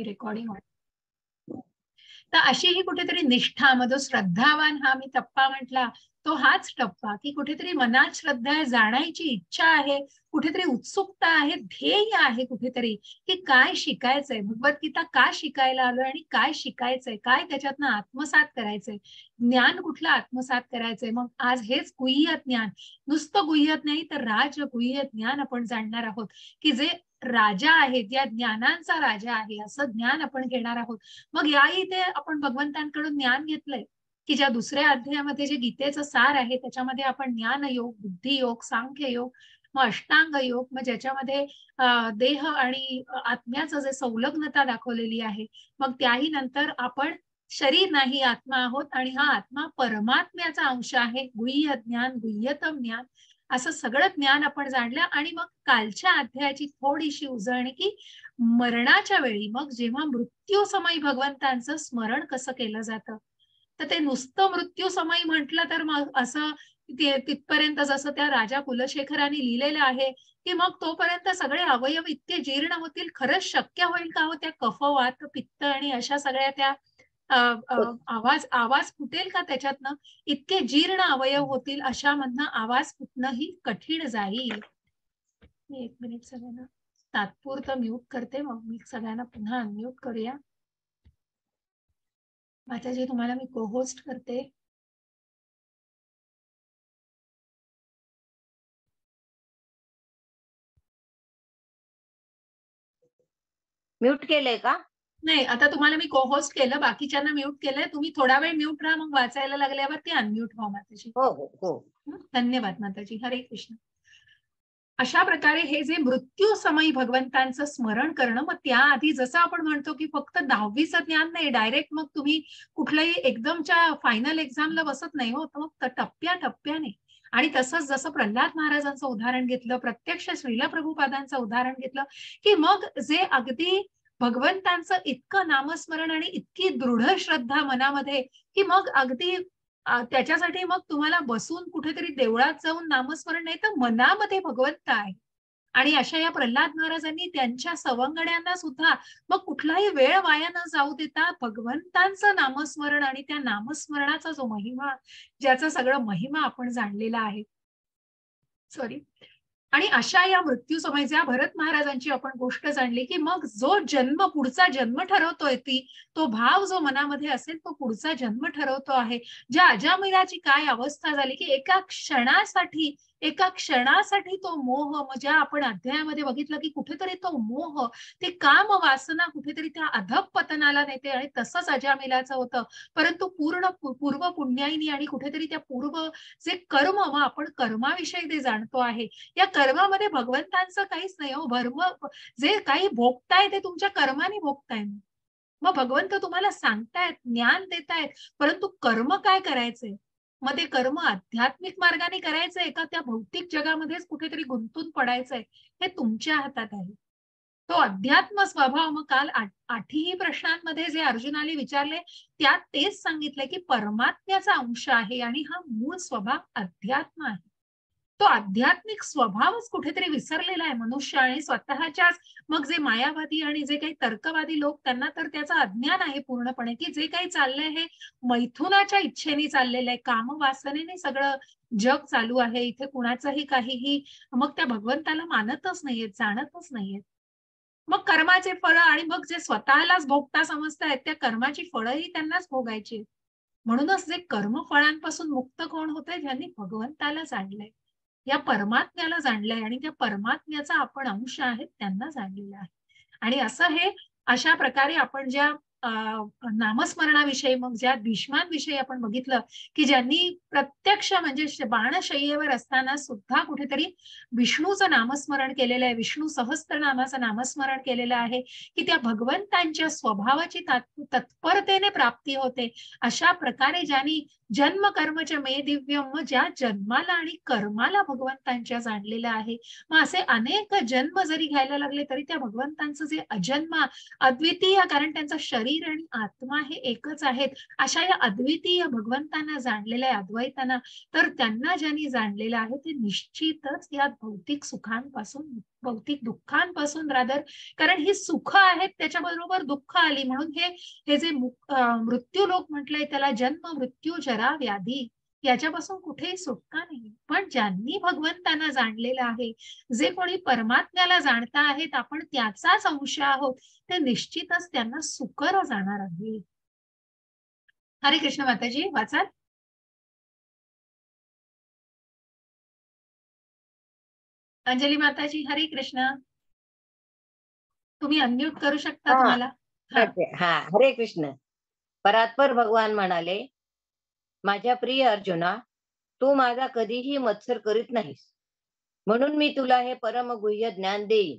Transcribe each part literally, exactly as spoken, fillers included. मी recording होणार. तर अशी ही कुठेतरी निष्ठा, मग जो श्रद्धावान हा मी टप्पा म्हटला तो हाच टप्पा की कुठेतरी मनात श्रद्धा आहे, जाणायची इच्छा आहे, कुठेतरी उत्सुकता आहे, ध्येय आहे कुठेतरी की काय शिकायचंय, भगवद्गीता का शिकायला आलोय आणि काय शिकायचंय, काय त्याच्यातनं आत्मसात करायचंय, ज्ञान कुठलं आत्मसात करायचंय. मग आज हेच गुह्य ज्ञान, नुसतं गुह्य नाही तर राज गुह्य ज्ञान आपण जाणणार आहोत की जे राजा आहेत, या ज्ञानांचा राजा आहे असं ज्ञान आपण घेणार आहोत. मग या इथे आपण भगवंतांकडून ज्ञान घेतलंय की ज्या दुसऱ्या अध्यायामध्ये जे गीतेचं सार आहे त्याच्यामध्ये आपण ज्ञान योग, बुद्धी योग, सांख्य योग, मग अष्टांग योग, मग ज्याच्यामध्ये देह आणि आत्म्याचं जे संलग्नता दाखवलेली आहे, मग त्याही नंतर आपण शरीर नाही आत्मा आहोत आणि हा आत्मा परमात्म्याचा अंश आहे, गुह्य ज्ञान, गुह्यतम ज्ञान, असं सगळं ज्ञान आपण जाणलं. आणि मग कालच्या अध्यायाची थोडीशी उजळणी की मरणाच्या वेळी मग जेव्हा मृत्यूसमयी भगवंतांचं स्मरण कसं केलं जातं, तर ते नुसतं मृत्यूसमयी म्हटलं तर मग असं तिथपर्यंत जसं त्या राजा कुलशेखरांनी लिहिलेलं आहे की मग तोपर्यंत सगळे अवयव इतके जीर्ण होतील, खरंच शक्य होईल का हो, त्या कफ, वात, पित्त आणि अशा सगळ्या त्या आवाज आवाज फुटेल का त्याच्यातनं, इतके जीर्ण अवयव होतील, अशा मधनं आवाज फुटणं ही कठीण जाईल. मी एक मिनिट सगळ्यांना तात्पुरतं म्यूट करते, मग मी सगळ्यांना पुन्हा अनम्यूट करूया. माताजी तुम्हाला मी को होस्ट करते. म्यूट केलंय का? नाही, आता तुम्हाला मी को होस्ट केलं, बाकीच्यांना म्यूट केलंय. तुम्ही थोडा वेळ म्यूट राहा, मग वाचायला लागल्यावर ते अनम्यूट व्हा माताजी. हो हो हो, धन्यवाद माताजी. हरे कृष्ण. अशा प्रकारे हे जे मृत्यूसमयी भगवंतांचं स्मरण करणं, मग त्याआधी जसं आपण म्हणतो की फक्त दहावीचं ज्ञान नाही, डायरेक्ट मग तुम्ही कुठल्याही एकदमच्या फायनल एक्झामला बसत नाही हो, मग टप्प्या टप्प्याने. आणि तसंच जसं प्रल्हाद महाराजांचं उदाहरण घेतलं, प्रत्यक्ष श्रीला प्रभुपादांचं उदाहरण घेतलं, की मग जे अगदी भगवंतांचं इतकं नामस्मरण आणि इतकी दृढ श्रद्धा मनामध्ये की मग अगदी त्याच्यासाठी मग तुम्हाला बसून कुठेतरी देवळात जाऊन नामस्मरण नाही तर मनामध्ये भगवंत आहे. आणि अशा या प्रल्हाद महाराजांनी त्यांच्या सवंगड्यांना सुद्धा मग कुठलाही वेळ वाया न जाऊ देता भगवंतांचं नामस्मरण आणि त्या नामस्मरणाचा जो महिमा, ज्याचा सगळं महिमा आपण जाणलेला आहे. सॉरी. आणि अशा या मृत्यूसमयी ज्या भरत महाराजांची आपण गोष्ट जाणली की मग जो जन्म पुढचा जन्म ठरवतोय ती तो भाव जो मनामध्ये असेल तो पुढचा जन्म ठरवतो आहे. ज्या अजामिलाची काय अवस्था झाली की एका क्षणासाठी एका क्षणासाठी तो मोह, ज्या आपण अध्यायामध्ये बघितलं की कुठेतरी तो मोह, ते काम वासना कुठेतरी त्या अधपतनाला नेते आणि तसंच अजामिलाचं होतं. परंतु पूर्ण पूर्व पुण्याईनी आणि कुठेतरी त्या पूर्व जे कर्म, मग आपण कर्माविषयी ते जाणतो आहे, या कर्मामध्ये भगवंतांचं काहीच नाही हो. भर्म जे काही भोगताय ते तुमच्या कर्माने भोगताय. मग भगवंत तुम्हाला सांगतायत, ज्ञान देतायत, परंतु कर्म काय करायचंय, मग ते कर्म आध्यात्मिक मार्गाने करायचंय का त्या भौतिक जगामध्येच कुठेतरी गुंतून पडायचंय, हे तुमच्या हातात आहे. तो अध्यात्म स्वभाव, मग काल आठही प्रश्नांमध्ये जे अर्जुनाने विचारले त्यात तेच सांगितले की परमात्म्याचा अंश आहे आणि हा मूळ स्वभाव अध्यात्म आहे. तो आध्यात्मिक स्वभावच कुठेतरी विसरलेला आहे मनुष्य आणि स्वतःच्याच मग जे मायावादी आणि जे काही तर्कवादी लोक, त्यांना तर त्याचं अज्ञान आहे पूर्णपणे की जे काही चाललंय हे मैथुनाच्या इच्छेने चाललेलं आहे, कामवासनेने सगळं जग चालू आहे, इथे कुणाचंही काहीही मग त्या भगवंताला मानतच नाहीयेत, जाणतच नाहीयेत. मग कर्माचे फळ आणि मग जे स्वतःलाच भोगता समजतायत त्या कर्माची फळंही त्यांनाच भोगायची. म्हणूनच जे कर्मफळांपासून मुक्त कोण होतंय, ज्यांनी भगवंताला जाणलंय, या परमात्म्याला जाणलंय आणि त्या परमात्म्याचा आपण अंश आहेत त्यांना जाणलेला आहे. आणि असं हे अशा प्रकारे आपण ज्या नामस्मरणाविषयी मग ज्या भीष्मांविषयी आपण बघितलं की ज्यांनी प्रत्यक्ष म्हणजे बाणशय्येवर असताना सुद्धा कुठेतरी विष्णूचं नामस्मरण केलेलं आहे, विष्णू सहस्त्रनामाचं नामस्मरण केलेलं आहे की त्या भगवंतांच्या स्वभावाची तत्परतेने प्राप्ती होते. अशा प्रकारे ज्यांनी जन्म कर्मचे मे दिव्यम, ज्या जन्माला आणि कर्माला भगवंतांच्या जाणलेलं आहे, मग असे अनेक जन्म जरी घ्यायला लागले तरी त्या भगवंतांचं जे अजन्मा अद्वितीय, कारण त्यांचं शरीर शरीर आणि आत्मा हे एकच आहेत अशा या अद्वितीय भगवंतांना जाणलेल्या अद्वैतांना, तर त्यांना ज्यांनी जाणलेलं आहे ते निश्चितच या भौतिक सुखांपासून भौतिक दुःखांपासून रादर, कारण ही सुख आहेत त्याच्याबरोबर दुःख आली, म्हणून हे हे जे मृत्यू लोक म्हटलंय त्याला जन्म मृत्यू जरा व्याधी याच्यापासून कुठेही सुटका नाही. पण ज्यांनी भगवंतांना जाणलेलं आहे, जे कोणी परमात्म्याला जाणता आहेत आपण त्याचाच अंश आहोत, ते निश्चितच त्यांना सुकर जाणार आहे. हरे कृष्ण माताजी वाचाल. अंजली माताजी हरे कृष्ण, तुम्ही अनम्यूट करू शकता तुम्हाला. हा हरे कृष्ण. परात्पर भगवान म्हणाले, माझ्या प्रिय अर्जुना, तू माझा कधीही मत्सर करीत नाहीस, म्हणून मी तुला हे परमगुह्य ज्ञान देईन,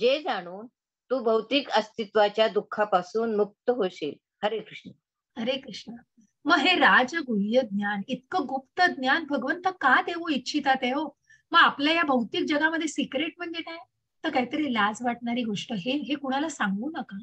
जे जाणून तू भौतिक अस्तित्वाच्या दुःखापासून मुक्त होशील. हरे कृष्ण हरे कृष्ण. मग हे राजगुह्य ज्ञान, इतकं गुप्त ज्ञान भगवंत का देऊ इच्छितात हे? हो, मग आपल्या या भौतिक जगामध्ये सिक्रेट म्हणजे काय? तर काहीतरी लाज वाटणारी गोष्ट, हे हे कुणाला सांगू नका.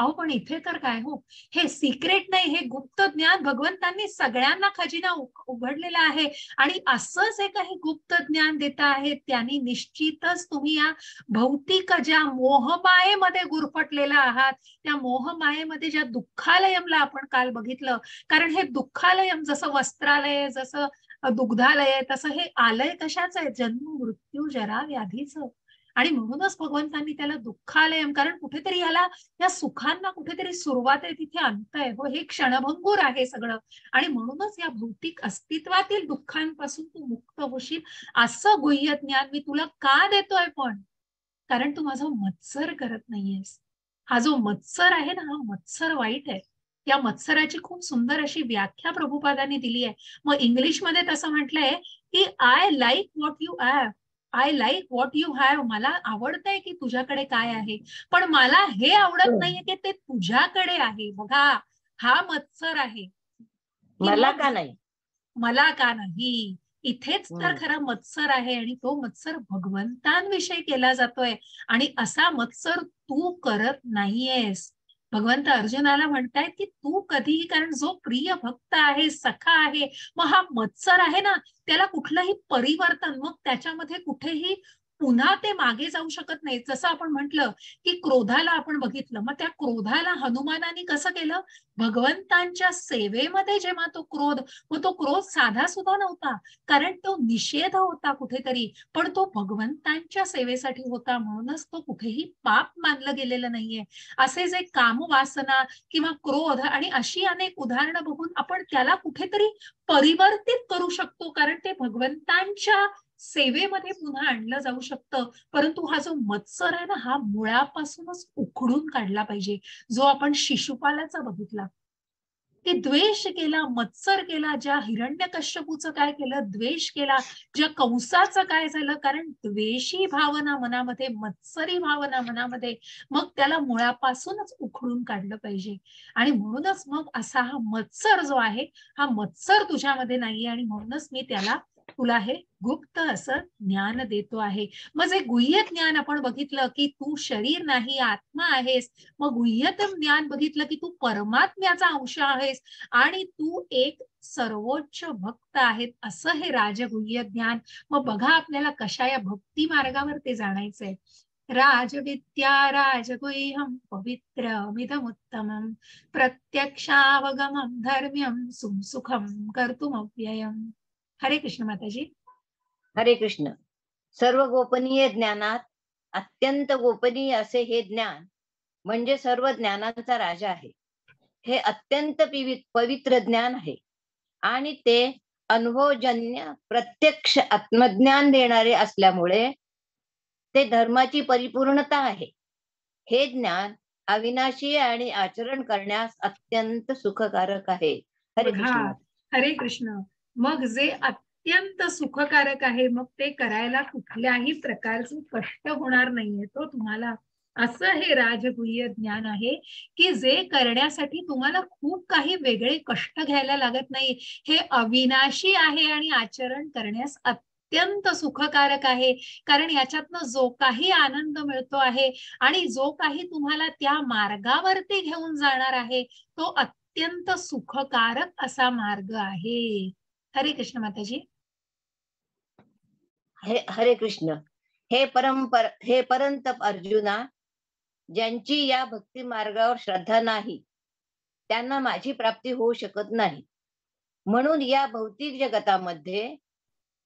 अहो पण इथे तर काय हो, हे सिक्रेट नाही, हे गुप्त ज्ञान भगवंतांनी सगळ्यांना खजिना उघडलेला आहे. आणि असंच एक हे गुप्त ज्ञान देता आहे, त्यांनी निश्चितच तुम्ही या भौतिक ज्या मोहमायेमध्ये गुरफटलेला आहात, त्या मोहमायेमध्ये ज्या दुःखालयमला आपण काल बघितलं, कारण हे दुःखालयम जसं वस्त्रालय जसं दुग्धालय तसं हे आलय कशाचं आहे? जन्म मृत्यू जरा व्याधीचं. आणि म्हणूनच भगवंतांनी त्याला दुःखालयम, कारण कुठेतरी याला या सुखांना कुठेतरी सुरुवात आहे, तिथे अंत आहे. हो, हे क्षणभंगूर आहे सगळं, आणि म्हणूनच या भौतिक अस्तित्वातील दुःखांपासून तू मुक्त होशील असं गुह्य ज्ञान मी तुला का देतोय? पण कारण तू माझा मत्सर करत नाहीयेस. हा जो मत्सर आहे ना, हा मत्सर वाईट आहे. या मत्सराची खूप सुंदर अशी व्याख्या प्रभुपादांनी दिली आहे. मग इंग्लिशमध्ये तसं म्हटलंय की I like what you have, I like what you have. मला आवडतंय की तुझ्याकडे काय आहे, पण मला हे आवडत नाहीये की ते तुझ्याकडे आहे. बघा, हा मत्सर आहे. मला का नाही, मला का नाही, इथेच तर खरा मत्सर आहे. आणि तो मत्सर भगवंतांविषयी केला जातोय, आणि असा मत्सर तू करत नाहीयेस. भगवंत अर्जुनाला म्हणतायत की तू कधीही, कारण जो प्रिय भक्त आहे, सखा आहे, मग हा मत्सर आहे ना, त्याला कुठलंही परिवर्तन, मग त्याच्यामध्ये कुठेही पुन्हा ते मागे जाऊ शकत नाही. जसं आपण म्हटलं की क्रोधाला आपण बघितलं, मग त्या क्रोधाला हनुमानाने कसं केलं? भगवंतांच्या सेवेमध्ये जेव्हा तो क्रोध, मग तो क्रोध साधा सुद्धा नव्हता, कारण तो निषेध होता कुठेतरी, पण तो भगवंतांच्या सेवेसाठी होता, म्हणूनच तो कुठेही पाप मानलं गेलेलं नाहीये. असे जे कामवासना किंवा क्रोध आणि अशी अनेक उदाहरणं बघून आपण त्याला कुठेतरी परिवर्तित करू शकतो, कारण ते भगवंतांच्या सेवेमध्ये पुन्हा आणलं जाऊ शकतं. परंतु हा जो मत्सर आहे ना, हा मुळापासूनच उखडून काढला पाहिजे. जो आपण शिशुपालाचा बघितला की द्वेष केला, मत्सर केला, ज्या हिरण्यकश्यपूचं काय केलं, द्वेष केला, ज्या कंसाचं काय झालं, कारण द्वेषी भावना मनामध्ये, मत्सरी भावना मनामध्ये, मग त्याला मुळापासूनच उखडून काढलं पाहिजे. आणि म्हणूनच मग असा हा मत्सर जो आहे, हा मत्सर तुझ्यामध्ये नाहीये, आणि म्हणूनच मी त्याला तुला हे गुप्त असं ज्ञान देतो आहे. मग जे गुह्य ज्ञान आपण बघितलं की तू शरीर नाही, आत्मा आहेस, मग गुह्यतम ज्ञान बघितलं की तू परमात्म्याचा अंश आहेस, आणि तू एक सर्वोच्च भक्त आहेत, असं हे राजगुह्य ज्ञान. मग बघा आपल्याला कशा या भक्ती मार्गावर ते जाणायचंय. राजविद्या राजगुह्यं पवित्रमिदमुत्तमं प्रत्यक्षावगमं धर्म्यं सुखं कर्तुमव्ययम्. हरे कृष्ण माताजी हरे कृष्ण. सर्व गोपनीय ज्ञानात अत्यंत गोपनीय असे हे ज्ञान म्हणजे सर्व ज्ञानांचा राजा आहे. हे अत्यंत पवित्र ज्ञान आहे, आणि ते अनुभवजन्य प्रत्यक्ष आत्मज्ञान देणारे असल्यामुळे ते धर्माची परिपूर्णता आहे. हे ज्ञान अविनाशी आणि आचरण करण्यास अत्यंत सुखकारक आहे. हरे कृष्ण हरे कृष्ण. मग जे अत्यंत सुखकारक आहे, मग ते करायला कुठल्याही प्रकारचे कष्ट होणार नाहीये तो तुम्हाला, असं हे राजगुह्य ज्ञान आहे की जे करण्यासाठी तुम्हाला खूप काही वेगळे कष्ट घ्यायला लागत नाही. हे अविनाशी आहे आणि आचरण करण्यास अत्यंत सुखकारक आहे, कारण याच्यातनं जो काही आनंद मिळतो आहे आणि जो काही तुम्हाला त्या मार्गावरती घेऊन जाणार आहे तो अत्यंत सुखकारक असा मार्ग आहे। हरे कृष्ण माताजी। हरे हरे कृष्ण। हे परंपर हे परंतप अर्जुना, ज्यांची या भक्ती मार्गावर श्रद्धा नाही त्यांना माझी प्राप्ती होऊ शकत नाही। म्हणून या भौतिक जगतामध्ये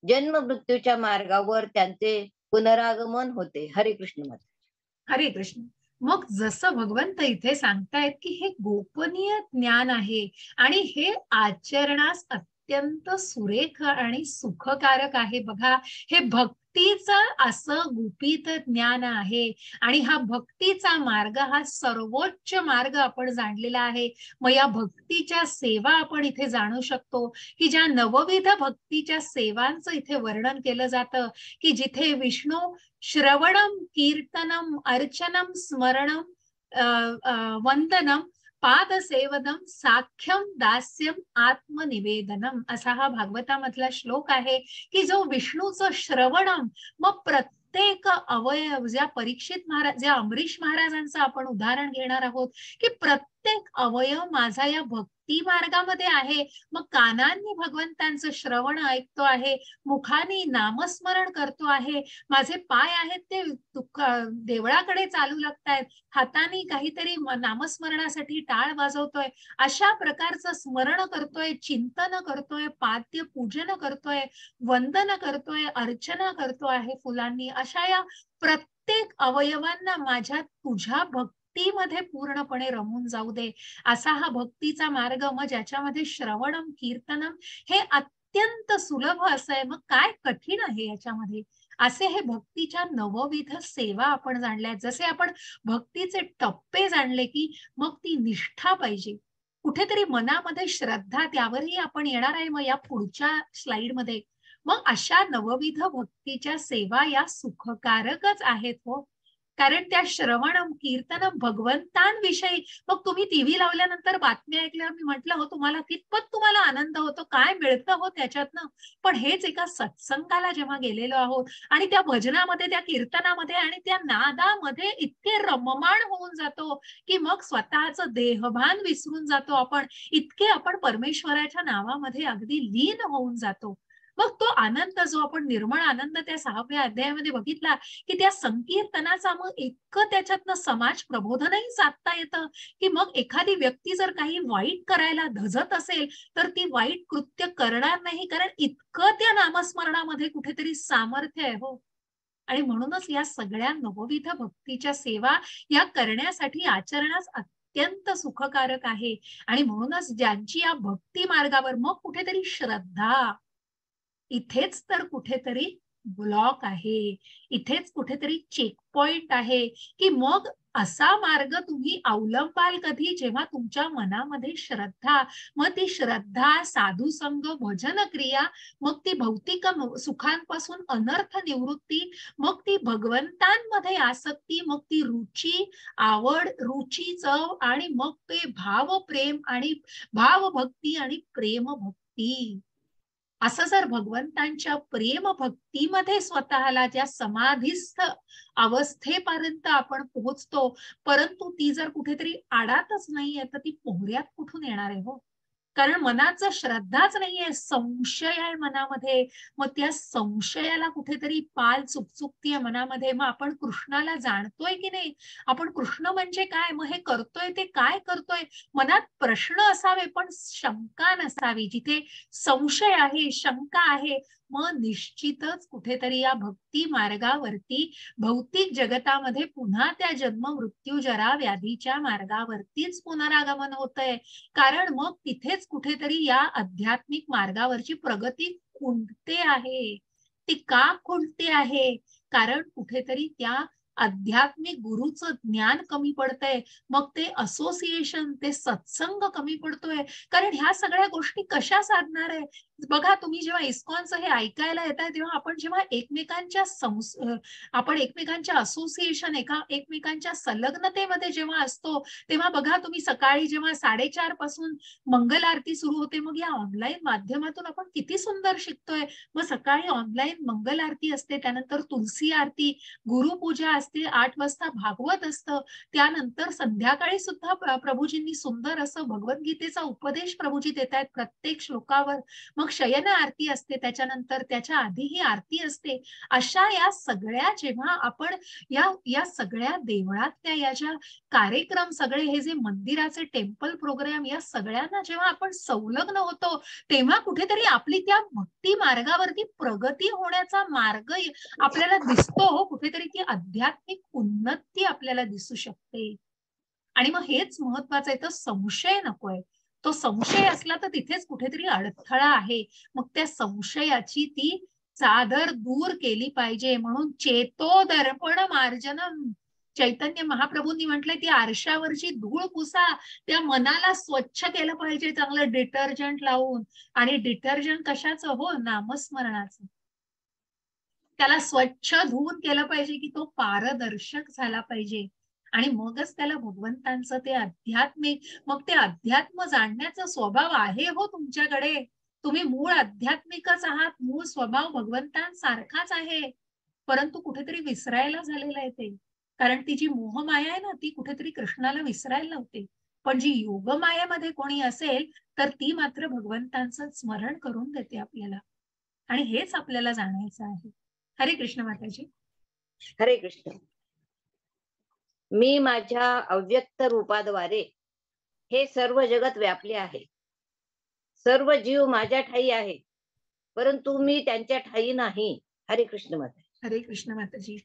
जन्म मृत्यूच्या मार्गावर त्यांचे पुनरागमन होते। हरे कृष्ण माता। हरे कृष्ण। मग जसं भगवंत इथे सांगतायत की हे गोपनीय ज्ञान आहे आणि हे आचरणास अत्यंत सुरेख आणि सुखकारक आहे। बघा, हे भक्त भक्तीचं असं गुपित ज्ञान आहे आणि हा भक्तीचा मार्ग हा सर्वोच्च मार्ग आपण जाणलेला आहे। मग या भक्तीच्या सेवा आपण इथे जाणू शकतो की ज्या नवविध भक्तीच्या सेवांचं इथे वर्णन केलं जातं की जिथे विष्णू श्रवणम कीर्तनम अर्चनम स्मरणम वंदनम पादसेवनम साख्यम दास्यम आत्मनिवेदनम असा हा भागवतामधला श्लोक आहे की जो विष्णूचं श्रवणम मग प्रत्येक अवयव, ज्या परीक्षित महाराज ज्या अमरीश महाराजांचं आपण उदाहरण घेणार आहोत की प्रत्येक अवयव माझा या भक्ती मार्गामध्ये आहे। मग कानांनी भगवंतांचं श्रवण ऐकतो आहे, मुखानी नामस्मरण करतो आहे, माझे पाय आहेत ते देवळाकडे चालू लागतायत, हाताने काहीतरी नामस्मरणासाठी टाळ वाजवतोय, अशा प्रकारचं स्मरण करतोय, चिंतन करतोय, पाद्य पूजन करतोय, वंदन करतोय, अर्चना करतो आहे फुलांनी। अशा या प्रत्येक अवयवांना माझ्या तुझ्या भक्ती मध्ये पूर्णपणे रमून जाऊ दे असा हा भक्तीचा मार्ग। मग ज्याच्यामध्ये श्रवणम कीर्तनम हे अत्यंत सुलभ असं आहे, मग काय कठीण आहे याच्यामध्ये? असे हे भक्तीच्या नवविध सेवा आपण जाणल्या। जसे आपण भक्तीचे टप्पे जाणले की मग ती निष्ठा पाहिजे, कुठेतरी मनामध्ये श्रद्धा, त्यावरही आपण येणार आहे मग या पुढच्या स्लाइड मध्ये। मग अशा नवविध भक्तीच्या सेवा या सुखकारकच आहेत हो, कारण त्या श्रवणम कीर्तनम भगवंतांविषयी। मग तुम्ही टीव्ही लावल्यानंतर बातम्या ऐकल्यावर मी म्हटलं हो तुम्हाला कितपत तुम्हाला आनंद होतो, काय मिळतं हो त्याच्यातनं? पण हेच एका सत्संगाला जेव्हा गेलेलो आहोत आणि त्या भजनामध्ये, त्या कीर्तनामध्ये आणि त्या नादामध्ये इतके रममाण होऊन जातो की मग स्वतःचं देहभान विसरून जातो आपण, इतके आपण परमेश्वराच्या नावामध्ये अगदी लीन होऊन जातो। मग तो आनंद जो आपण निर्मळ आनंद त्या सहाव्या अध्यायामध्ये बघितला की त्या संकीर्तनाचा मग इतकं त्याच्यातनं समाज प्रबोधनही साधता येतं की मग एखादी व्यक्ती जर काही वाईट करायला धजत असेल तर ती वाईट कृत्य करणार नाही, कारण इतकं त्या नामस्मरणामध्ये कुठेतरी सामर्थ्य आहे हो। आणि म्हणूनच या सगळ्या नवविध भक्तीच्या सेवा या करण्यासाठी आचरणास अत्यंत सुखकारक आहे आणि म्हणूनच ज्यांची या भक्ती मार्गावर मग कुठेतरी श्रद्धा, इथेच तर कुठेतरी ब्लॉक आहे, इथेच कुठेतरी चेक पॉइंट आहे की मग असा मार्ग तुम्ही अवलंबाल कधी जेव्हा तुमच्या मनामध्ये श्रद्धा, मग ती श्रद्धा साधुसंग भजन क्रिया, मग ती भौतिक सुखांपासून अनर्थ निवृत्ती, मग ती भगवंतांमध्ये आसक्ती, मग ती रुची, आवड, रुची, चव आणि मग ते भाव प्रेम आणि भावभक्ती आणि प्रेम भक्ती। असं जर भगवंतांच्या प्रेम भक्तीमध्ये स्वतःला ज्या समाधीस्थ अवस्थेपर्यंत आपण पोहोचतो, परंतु ती जर कुठेतरी आडातच नाहीये तर ती पोहऱ्यात कुठून येणार आहे हो? कारण मनात जर श्रद्धाच नाहीये, संशय आहे मनामध्ये, मग त्या संशयाला कुठेतरी पाल चुकचुकतीये मनामध्ये। मग आपण कृष्णाला जाणतोय की नाही, आपण कृष्ण म्हणजे काय, मग हे करतोय ते काय करतोय, मनात प्रश्न असावे पण शंका नसावी। जिथे संशय आहे, शंका आहे, मग निश्चितच कुठेतरी या भक्ती मार्गावरती भौतिक जगतामध्ये पुन्हा त्या जन्म मृत्यू जरा व्याधीच्या मार्गावरतीच पुनरागमन होतंय, कारण मग तिथेच कुठेतरी या आध्यात्मिक मार्गावरची प्रगती खुंटते आहे। ती का खुंटते आहे? कारण कुठेतरी त्या आध्यात्मिक गुरुचं ज्ञान कमी पडतंय, मग ते असोसिएशन, ते सत्संग कमी पडतोय, कारण ह्या सगळ्या गोष्टी कशा साधणार आहे बघा तुम्ही जेव्हा इस्कॉनचं हे ऐकायला येत आहे तेव्हा आपण जेव्हा एकमेकांच्या आपण एकमेकांच्या असोसिएशन एका एकमेकांच्या संलग्नतेमध्ये जेव्हा असतो तेव्हा बघा तुम्ही सकाळी जेव्हा साडेचार पासून मंगल आरती सुरू होते, मग या ऑनलाईन माध्यमातून आपण किती सुंदर शिकतोय. मग सकाळी ऑनलाईन मंगल आरती असते, त्यानंतर तुलसी आरती, गुरुपूजा असते, आठ वाजता भागवत असतं, त्यानंतर संध्याकाळी सुद्धा प्रभूजींनी सुंदर असं भगवद्गीतेचा उपदेश प्रभूजी देत आहेत प्रत्येक श्लोकावर. मग शयन आरती असते, त्याच्यानंतर त्याच्या आधी ही आरती असते. अशा या सगळ्या जेव्हा आपण या या सगळ्या देवळातल्या या ज्या कार्यक्रम सगळे हे जे मंदिराचे टेम्पल प्रोग्राम या सगळ्यांना जेव्हा आपण संलग्न होतो तेव्हा कुठेतरी आपली त्या भक्ती मार्गावरती प्रगती होण्याचा मार्ग आपल्याला दिसतो, कुठेतरी ती आध्यात्मिक उन्नती आपल्याला दिसू शकते. आणि मग हेच महत्वाचं आहे, तर संशय नकोय. तो संशय असला तर तिथेच कुठेतरी अडथळा आहे, मग त्या संशयाची ती चादर दूर केली पाहिजे. म्हणून चेतो दर्पण मार्जनम, चैतन्य महाप्रभूंनी म्हटलंय ती आरशावरची धूळ पुसा, त्या मनाला स्वच्छ केलं पाहिजे चांगलं डिटर्जंट लावून. आणि डिटर्जंट कशाचं हो, नामस्मरणाचं. त्याला स्वच्छ धुवून केलं पाहिजे की तो पारदर्शक झाला पाहिजे आणि मगच त्याला भगवंतांचं ते अध्यात्मिक, मग ते अध्यात्म जाणण्याचा स्वभाव आहे हो तुमच्याकडे. तुम्ही मूळ अध्यात्मिकच आहात, मूळ स्वभाव भगवंतांसारखाच आहे, परंतु कुठेतरी विसरायला झालेला आहे ते. कारण ती जी मोहमाया आहे ना ती कुठेतरी कृष्णाला विसरायला होते, पण जी योगमायेमध्ये कोणी असेल तर ती मात्र भगवंतांचं स्मरण करून देते आपल्याला. आणि हेच आपल्याला जाणायचं आहे. हरे कृष्ण माताजी. हरे कृष्ण. मी माझ्या अव्यक्त रूपाद्वारे हे सर्व जगत व्यापले आहे. सर्व जीव माझ्या ठाई आहे, परंतु मी त्यांच्या ठाई नाही. हरे कृष्ण माता. हरे कृष्ण माताजी.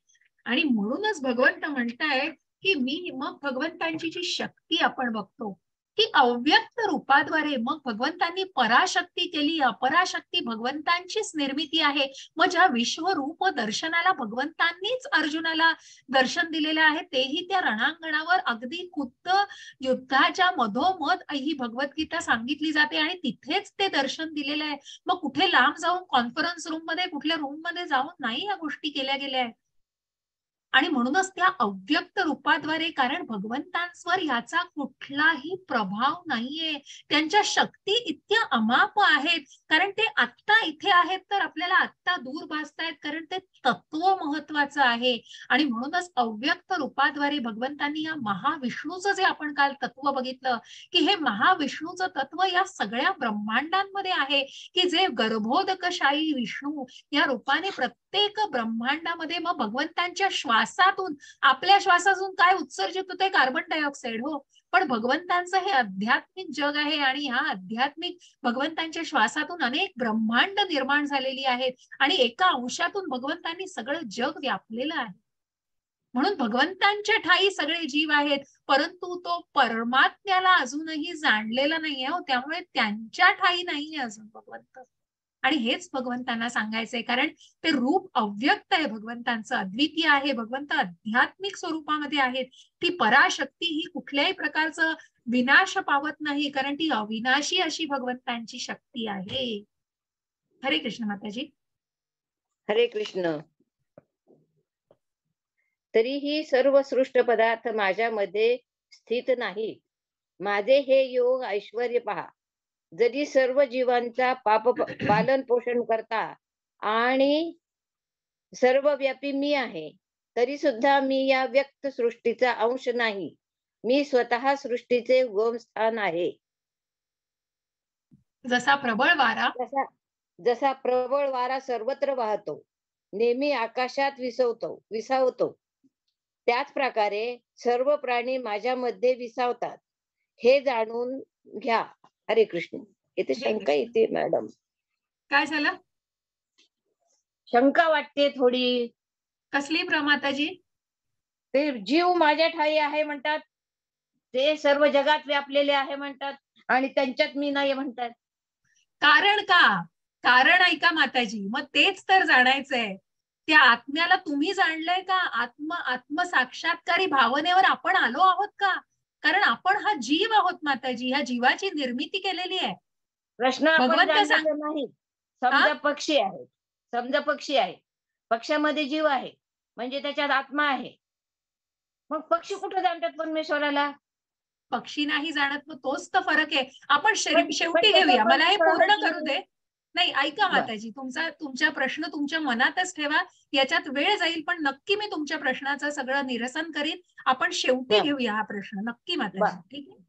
आणि म्हणूनच भगवंत म्हणताय की मी, मग भगवंतांची जी शक्ती आपण बघतो ती अव्यक्त रूपाद्वारे, मग भगवंतांनी पराशक्ती केली, अपराशक्ती भगवंतांचीच निर्मिती आहे. मग ज्या विश्वरूप दर्शनाला भगवंतांनीच अर्जुनाला दर्शन दिलेलं आहे तेही त्या रणांगणावर अगदी खुद्द युद्धाच्या मधोमध ही भगवद्गीता सांगितली जाते आणि तिथेच ते दर्शन दिलेलं आहे. मग कुठे लांब जाऊन कॉन्फरन्स रूम मध्ये कुठल्या रूम मध्ये जाऊन नाही या गोष्टी केल्या गेल्या आहेत. आणि म्हणूनच त्या अव्यक्त रूपाद्वारे, कारण भगवंतांवर याचा कुठलाही प्रभाव नाहीये. त्यांच्या शक्ती इतक्या अमाप आहेत, कारण ते आत्ता इथे आहेत तर आपल्याला आत्ता दूर भासतायत, कारण ते तत्व महत्वाचं आहे. आणि म्हणूनच अव्यक्त रूपाद्वारे भगवंतांनी या महाविष्णूचं जे आपण काल तत्व बघितलं की हे महाविष्णूचं तत्व या सगळ्या ब्रह्मांडांमध्ये आहे की जे गर्भोदकशायी विष्णू या रूपाने प्रत्येक ब्रह्मांडामध्ये मग भगवंतांच्या श्वासातून आपल्या श्वासातून काय उत्सर्जित होते, कार्बन डायऑक्साईड हो. पण भगवंतांचं हे आध्यात्मिक जग आहे आणि ह्या आध्यात्मिक भगवंतांच्या श्वासातून अनेक ब्रह्मांड निर्माण झालेली आहेत आणि एका अंशातून भगवंतांनी सगळं जग व्यापलेलं आहे. म्हणून भगवंतांच्या ठाई सगळे जीव आहेत, परंतु तो परमात्म्याला अजूनही जाणलेला नाहीये हो, त्यामुळे त्यांच्या ठाई नाहीये अजून भगवंत. आणि हेच भगवंतांना सांगायचंय, कारण ते रूप अव्यक्त आहे भगवंतांचं, अद्वितीय आहे. भगवंत आध्यात्मिक स्वरूपामध्ये आहेत. ती पराशक्ती ही कुठल्याही प्रकारचं विनाश पावत नाही, कारण ती अविनाशी अशी भगवंतांची शक्ती आहे. हरे कृष्ण माताजी. हरे कृष्ण. तरीही सर्व सृष्ट पदार्थ माझ्यामध्ये स्थित नाही. माझे हे योग ऐश्वर्य पहा. जरी सर्व जीवांचा पाप पालन पोषण करता आणि सर्वव्यापी मी आहे, तरी सुद्धा मी या व्यक्त सृष्टीचा अंश नाही. मी स्वतः सृष्टीचे गोमस्थान आहे. जसा प्रबळ वारा जसा, जसा प्रबळ वारा सर्वत्र वाहतो, नेहमी आकाशात विसवतो विसावतो, त्याच प्रकारे सर्व प्राणी माझ्यामध्ये विसावतात. हे जाणून घ्या. हरे कृष्ण. इथे शंका येते मॅडम, काय झालं? शंका वाटते थोडी. कसली प्रमाताजी? ते जीव माझ्या ठाई आहे म्हणतात, ते सर्व जगात व्यापलेले आहे म्हणतात, आणि त्यांच्यात मी नाही म्हणतात. कारण का? कारण ऐका माताजी, मग तेच तर जाणायचंय. त्या आत्म्याला तुम्ही जाणलंय का? आत्म आत्मसाक्षात्कारी भावनेवर आपण आलो आहोत का? कारण आपण हा जीव आहोत माताजी, ह्या जीवाची निर्मिती केलेली आहे. प्रश्न भगवंत सांग नाही, समजा पक्षी आहे, समजा पक्षी आहे, पक्षामध्ये जीव आहे म्हणजे त्याच्यात आत्मा आहे, मग पक्षी कुठे जाणतात परमेश्वराला? पक्षी नाही जाणत, मग तोच तर फरक आहे. आपण शेवटी घेऊया, मला हे पूर्ण करू दे. नाही ऐका माताजी, तुमचा तुमचा प्रश्न तुमच्या मनातच ठेवा, याच्यात वेळ जाईल पण नक्की मी तुमच्या प्रश्नाचं सगळं निरसन करीन. आपण शेवटी घेऊया हा प्रश्न नक्की माताजी, ठीक आहे?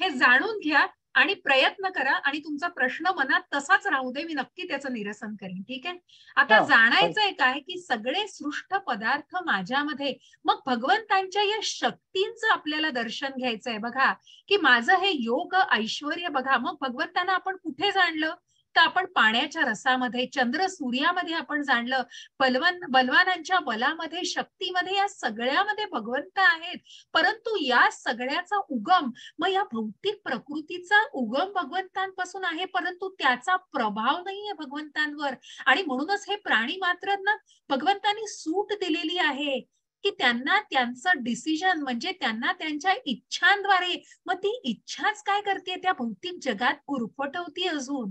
हे जाणून घ्या आणि प्रयत्न करा आणि तुमचा प्रश्न मनात तसाच राहू दे, मी नक्की त्याचं निरसन करेन, ठीक आहे? आता जाणायचं आहे काय की सगळे सृष्ट पदार्थ माझ्यामध्ये, मग भगवंतांच्या या शक्तींचं आपल्याला दर्शन घ्यायचंय. बघा की माझं हे योग ऐश्वर्य बघा, मग भगवंतांना आपण कुठे जाणलं तर आपण पाण्याच्या रसामध्ये, चंद्र सूर्यामध्ये आपण जाणलं, बलवान बलवानांच्या बलामध्ये, शक्तीमध्ये, या सगळ्यामध्ये भगवंत आहेत. परंतु या सगळ्याचा उगम, मग या भौतिक प्रकृतीचा उगम भगवंतांपासून आहे, परंतु त्याचा प्रभाव नाहीये भगवंतांवर. आणि म्हणूनच हे प्राणी मात्रांना भगवंतांनी सूट दिलेली आहे की त्यांना त्यांचं डिसिजन म्हणजे त्यांना त्यांच्या इच्छांद्वारे, मग ती इच्छाच काय करते त्या भौतिक जगात उरफटवते अजून,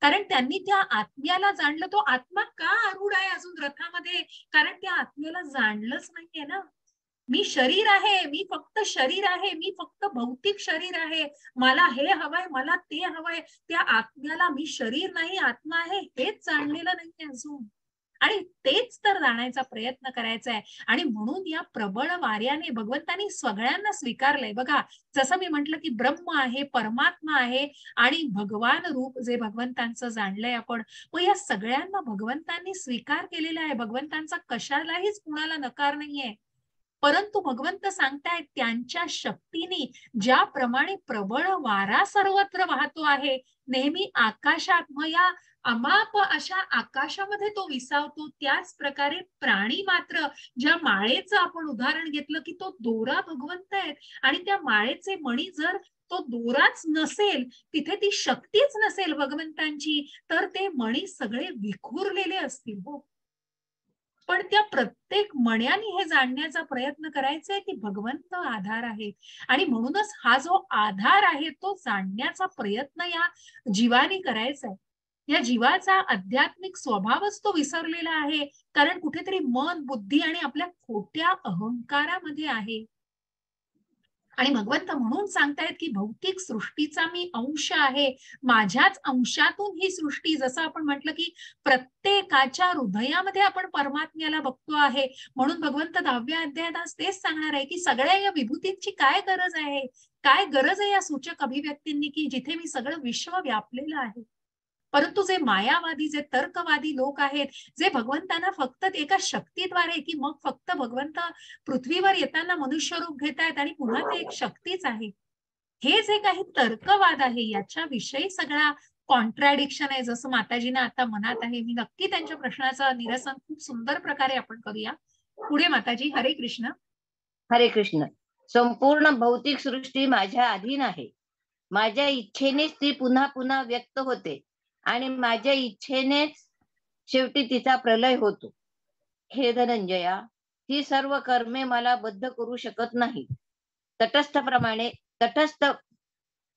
कारण त्यांनी त्या आत्म्याला जाणलं. तो आत्मा का आरूढ आहे अजून रथामध्ये? कारण त्या आत्म्याला जाणलंच नाहीये ना. मी शरीर आहे, मी फक्त शरीर आहे, मी फक्त भौतिक शरीर आहे, मला हे हवंय, मला ते हवंय. त्या आत्म्याला मी शरीर नाही, आत्मा आहे हेच जाणलेलं नाहीये अजून, आणि तेच तर जाणायचा प्रयत्न करायचा आहे. आणि म्हणून या प्रबळ वाऱ्याने भगवंतांनी सगळ्यांना स्वीकारलंय. बघा जसं मी म्हटलं की ब्रह्म आहे, परमात्मा आहे आणि भगवान रूप जे भगवंतांचं जाणलंय आपण, मग या सगळ्यांना भगवंतांनी स्वीकार केलेला आहे. भगवंतांचा कशालाहीच कुणाला नकार नाहीये, परंतु भगवंत सांगतायत त्यांच्या शक्तीने ज्याप्रमाणे प्रबळ वारा सर्वत्र वाहतो आहे नेहमी आकाशात, मग या अमाप अशा आकाशामध्ये तो विसावतो, त्याच प्रकारे प्राणी मात्र, ज्या माळेचं आपण उदाहरण घेतलं की तो दोरा भगवंत आहे आणि त्या माळेचे मणी जर तो दोराच नसेल, तिथे ती शक्तीच नसेल भगवंतांची, तर ते मणी सगळे विखुरलेले असतील हो. पण त्या प्रत्येक मण्याने हे जाणण्याचा प्रयत्न करायचा आहे की भगवंत आधार आहे. आणि म्हणूनच हा जो आधार आहे तो जाणण्याचा प्रयत्न या जीवाने करायचा आहे. या जीवाचा आध्यात्मिक स्वभावच तो विसरलेला आहे, कारण कुठेतरी मन, बुद्धी आणि आपल्या खोट्या अहंकारामध्ये आहे. आणि भगवंत म्हणून सांगतायत की भौतिक सृष्टीचा मी अंश आहे, माझ्याच अंशातून ही सृष्टी, जसं आपण म्हटलं की प्रत्येकाच्या हृदयामध्ये आपण परमात्म्याला बघतो आहे. म्हणून भगवंत दहाव्या अध्यायात आज तेच सांगणार आहे की सगळ्या या विभूतींची काय गरज आहे, काय गरज आहे या सूचक अभिव्यक्तींनी, की जिथे मी सगळं विश्व व्यापलेलं आहे. परंतु जे मायावादी, जे तर्कवादी लोक आहेत, जे भगवंतांना फक्त एका शक्तीद्वारे, की मग फक्त भगवंत पृथ्वीवर येताना मनुष्य रूप घेतायत आणि पुन्हा ते एक शक्तीच आहे, हे जे काही तर्कवाद आहे याच्या विषयी सगळा कॉन्ट्रॅडिक्शन आहे. जसं माताजींना आता मनात आहे, मी नक्की त्यांच्या प्रश्नाचं निरसन खूप सुंदर प्रकारे आपण करूया. पुढे माताजी. हरे कृष्ण. हरे कृष्ण. संपूर्ण भौतिक सृष्टी माझ्या अधीन आहे, माझ्या इच्छेनेच ती पुन्हा पुन्हा व्यक्त होते आणि माझ्या इच्छेनेच शेवटी तिचा प्रलय होतो. हे धनंजया, ही सर्व कर्मे मला बद्ध करू शकत नाही. तटस्थप्रमाणे तटस्थ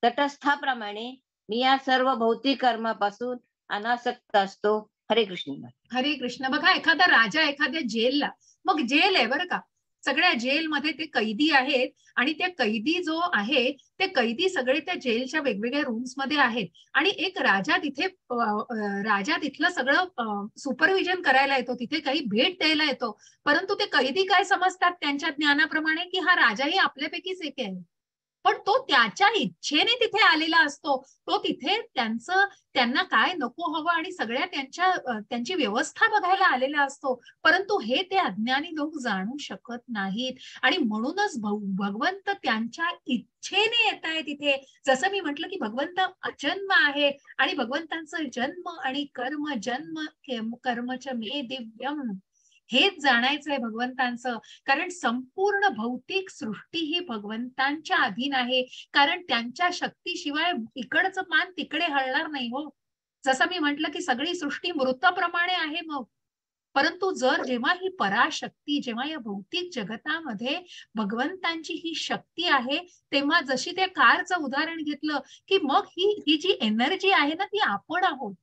तटस्थाप्रमाणे मी या सर्व भौतिक कर्मापासून अनासक्त असतो. हरे कृष्ण. हरे कृष्ण. बघा एखादा राजा एखाद्या जेलला, मग जेल आहे बरं का, सगळ्या जेलमध्ये ते कैदी आहेत आणि त्या कैदी जो आहे ते कैदी सगळे त्या जेलच्या वेगवेगळ्या रूम्समध्ये आहेत आणि एक राजा तिथे राजा तिथलं सगळं सुपरविजन करायला येतो, तिथे काही भेट द्यायला येतो. परंतु ते कैदी काय समजतात त्यांच्या ज्ञानाप्रमाणे की हा राजाही आपल्यापैकीच एक आहे, पण तो त्याच्या इच्छेने तिथे आलेला असतो. तो तिथे त्यांचं त्यांना काय नको हवं आणि सगळ्या त्यांच्या त्यांची व्यवस्था बघायला आलेला असतो, परंतु हे ते अज्ञानी लोक जाणू शकत नाहीत. आणि म्हणूनच भगवंत त्यांच्या इच्छेने येत आहे तिथे. जसं मी म्हटलं की भगवंत अजन्म आहे आणि भगवंतांचं जन्म आणि कर्म, जन्म कर्मचं मे दिव्यम, हेच जाणायचं आहे भगवंतांचं. कारण संपूर्ण भौतिक सृष्टी ही भगवंतांच्या अधीन आहे, कारण त्यांच्या शक्तीशिवाय इकडचं मान तिकडे हलणार नाही हो. जसं मी म्हटलं की सगळी सृष्टी मृतप्रमाणे आहे मग, परंतु जर जेव्हा ही पराशक्ती, जेव्हा या भौतिक जगतामध्ये भगवंतांची ही शक्ती आहे, तेव्हा जशी त्या कारचं उदाहरण घेतलं की मग ही ही जी एनर्जी आहे ना ती आपण आहोत,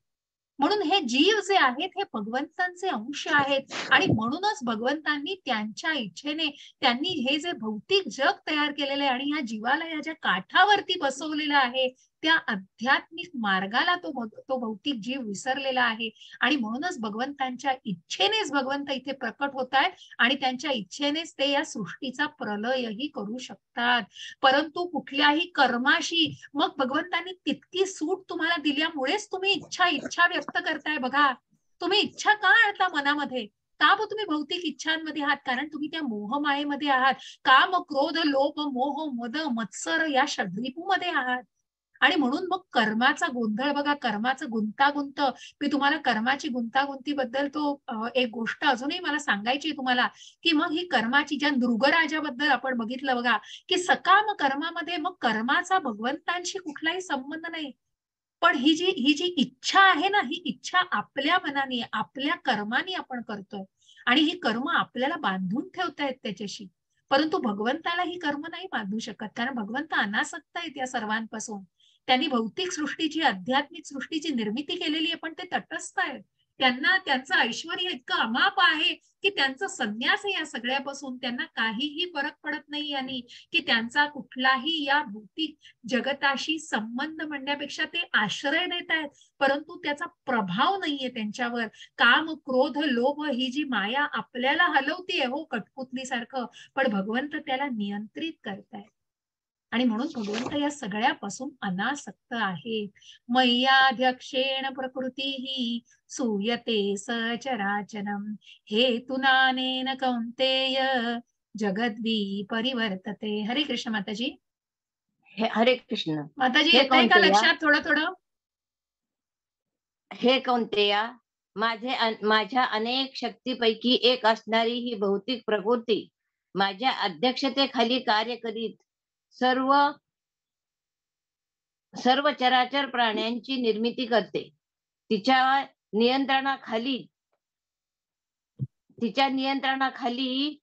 म्हणून हे जीव जे आहेत हे भगवंतांचे अंश आहेत आणि म्हणूनच भगवंतांनी त्यांच्या इच्छेने त्यांनी हे जे भौतिक जग तयार केलेले आहे आणि या जीवाला या ज्या काठावरती बसवलेला आहे त्या आध्यात्मिक मार्गाला तो तो भौतिक जीव विसरलेला आहे आणि म्हणूनच भगवंतांच्या इच्छेनेच भगवंत इथे प्रकट होतात आणि त्यांच्या इच्छेनेच ते या सृष्टीचा प्रलयही करू शकतात. परंतु कुठल्याही कर्माशी मग भगवंतांनी तितकी सूट तुम्हाला दिल्यामुळेच तुम्ही इच्छा इच्छा व्यक्त करताय. बघा तुम्ही इच्छा का आणता मनामध्ये, का मग तुम्ही भौतिक इच्छांमध्ये आहात, कारण तुम्ही त्या मोहमायेमध्ये आहात. का मग क्रोध लोभ मोह मद मत्सर या षड्रिपूमध्ये आहात आणि म्हणून मग कर्माचा गोंधळ. बघा कर्माचं गुंतागुंत, मी तुम्हाला कर्माची गुंतागुंतीबद्दल तो एक गोष्ट अजूनही मला सांगायची तुम्हाला की मग ही कर्माची ज्या नृगराजाबद्दल आपण बघितलं बघा की सकाम कर्मामध्ये मग कर्माचा भगवंतांशी कुठलाही संबंध नाही, पण ही जी ही जी इच्छा आहे ना ही इच्छा आपल्या मनाने आपल्या कर्माने आपण करतोय आणि ही कर्म आपल्याला बांधून ठेवतायत त्याच्याशी. परंतु भगवंताला ही कर्म नाही बांधू शकत कारण भगवंत अनासक्त आहेत या सर्वांपासून. त्यांनी भौतिक सृष्टीची आध्यात्मिक सृष्टीची निर्मिती केलेली आहे पण ते तटस्थ आहेत. त्यांना त्यांचं ऐश्वर इतकं अमाप आहे की त्यांचा संन्यास आहे या सगळ्यापासून, त्यांना काहीही फरक पडत नाही आणि की त्यांचा कुठलाही या भौतिक जगताशी संबंध म्हणण्यापेक्षा ते आश्रय देत आहेत परंतु त्याचा प्रभाव नाहीये त्यांच्यावर. काम क्रोध लोभ ही जी माया आपल्याला हलवतीये हो कठपुतलीसारखं, पण भगवंत त्याला नियंत्रित करतायत आणि म्हणून भगवंत या सगळ्यापासून अनासक्त आहे. मय्याध्यक्षेण प्रकृती सूयते सचराचरम हेतुनानेन कौंतेय जगद्वी परिवर्तते. हरे कृष्ण माताजी. हरे कृष्ण माताजी. येतंय का लक्षात थोडं थोडं? हे कौंतेया, माझे माझ्या अनेक शक्तीपैकी एक असणारी ही भौतिक प्रकृती माझ्या अध्यक्षतेखाली कार्य करीत सर्व सर्व चराचर प्राण्यांची निर्मिती करते. तिच्या नियंत्रणाखाली तिच्या नियंत्रणाखाली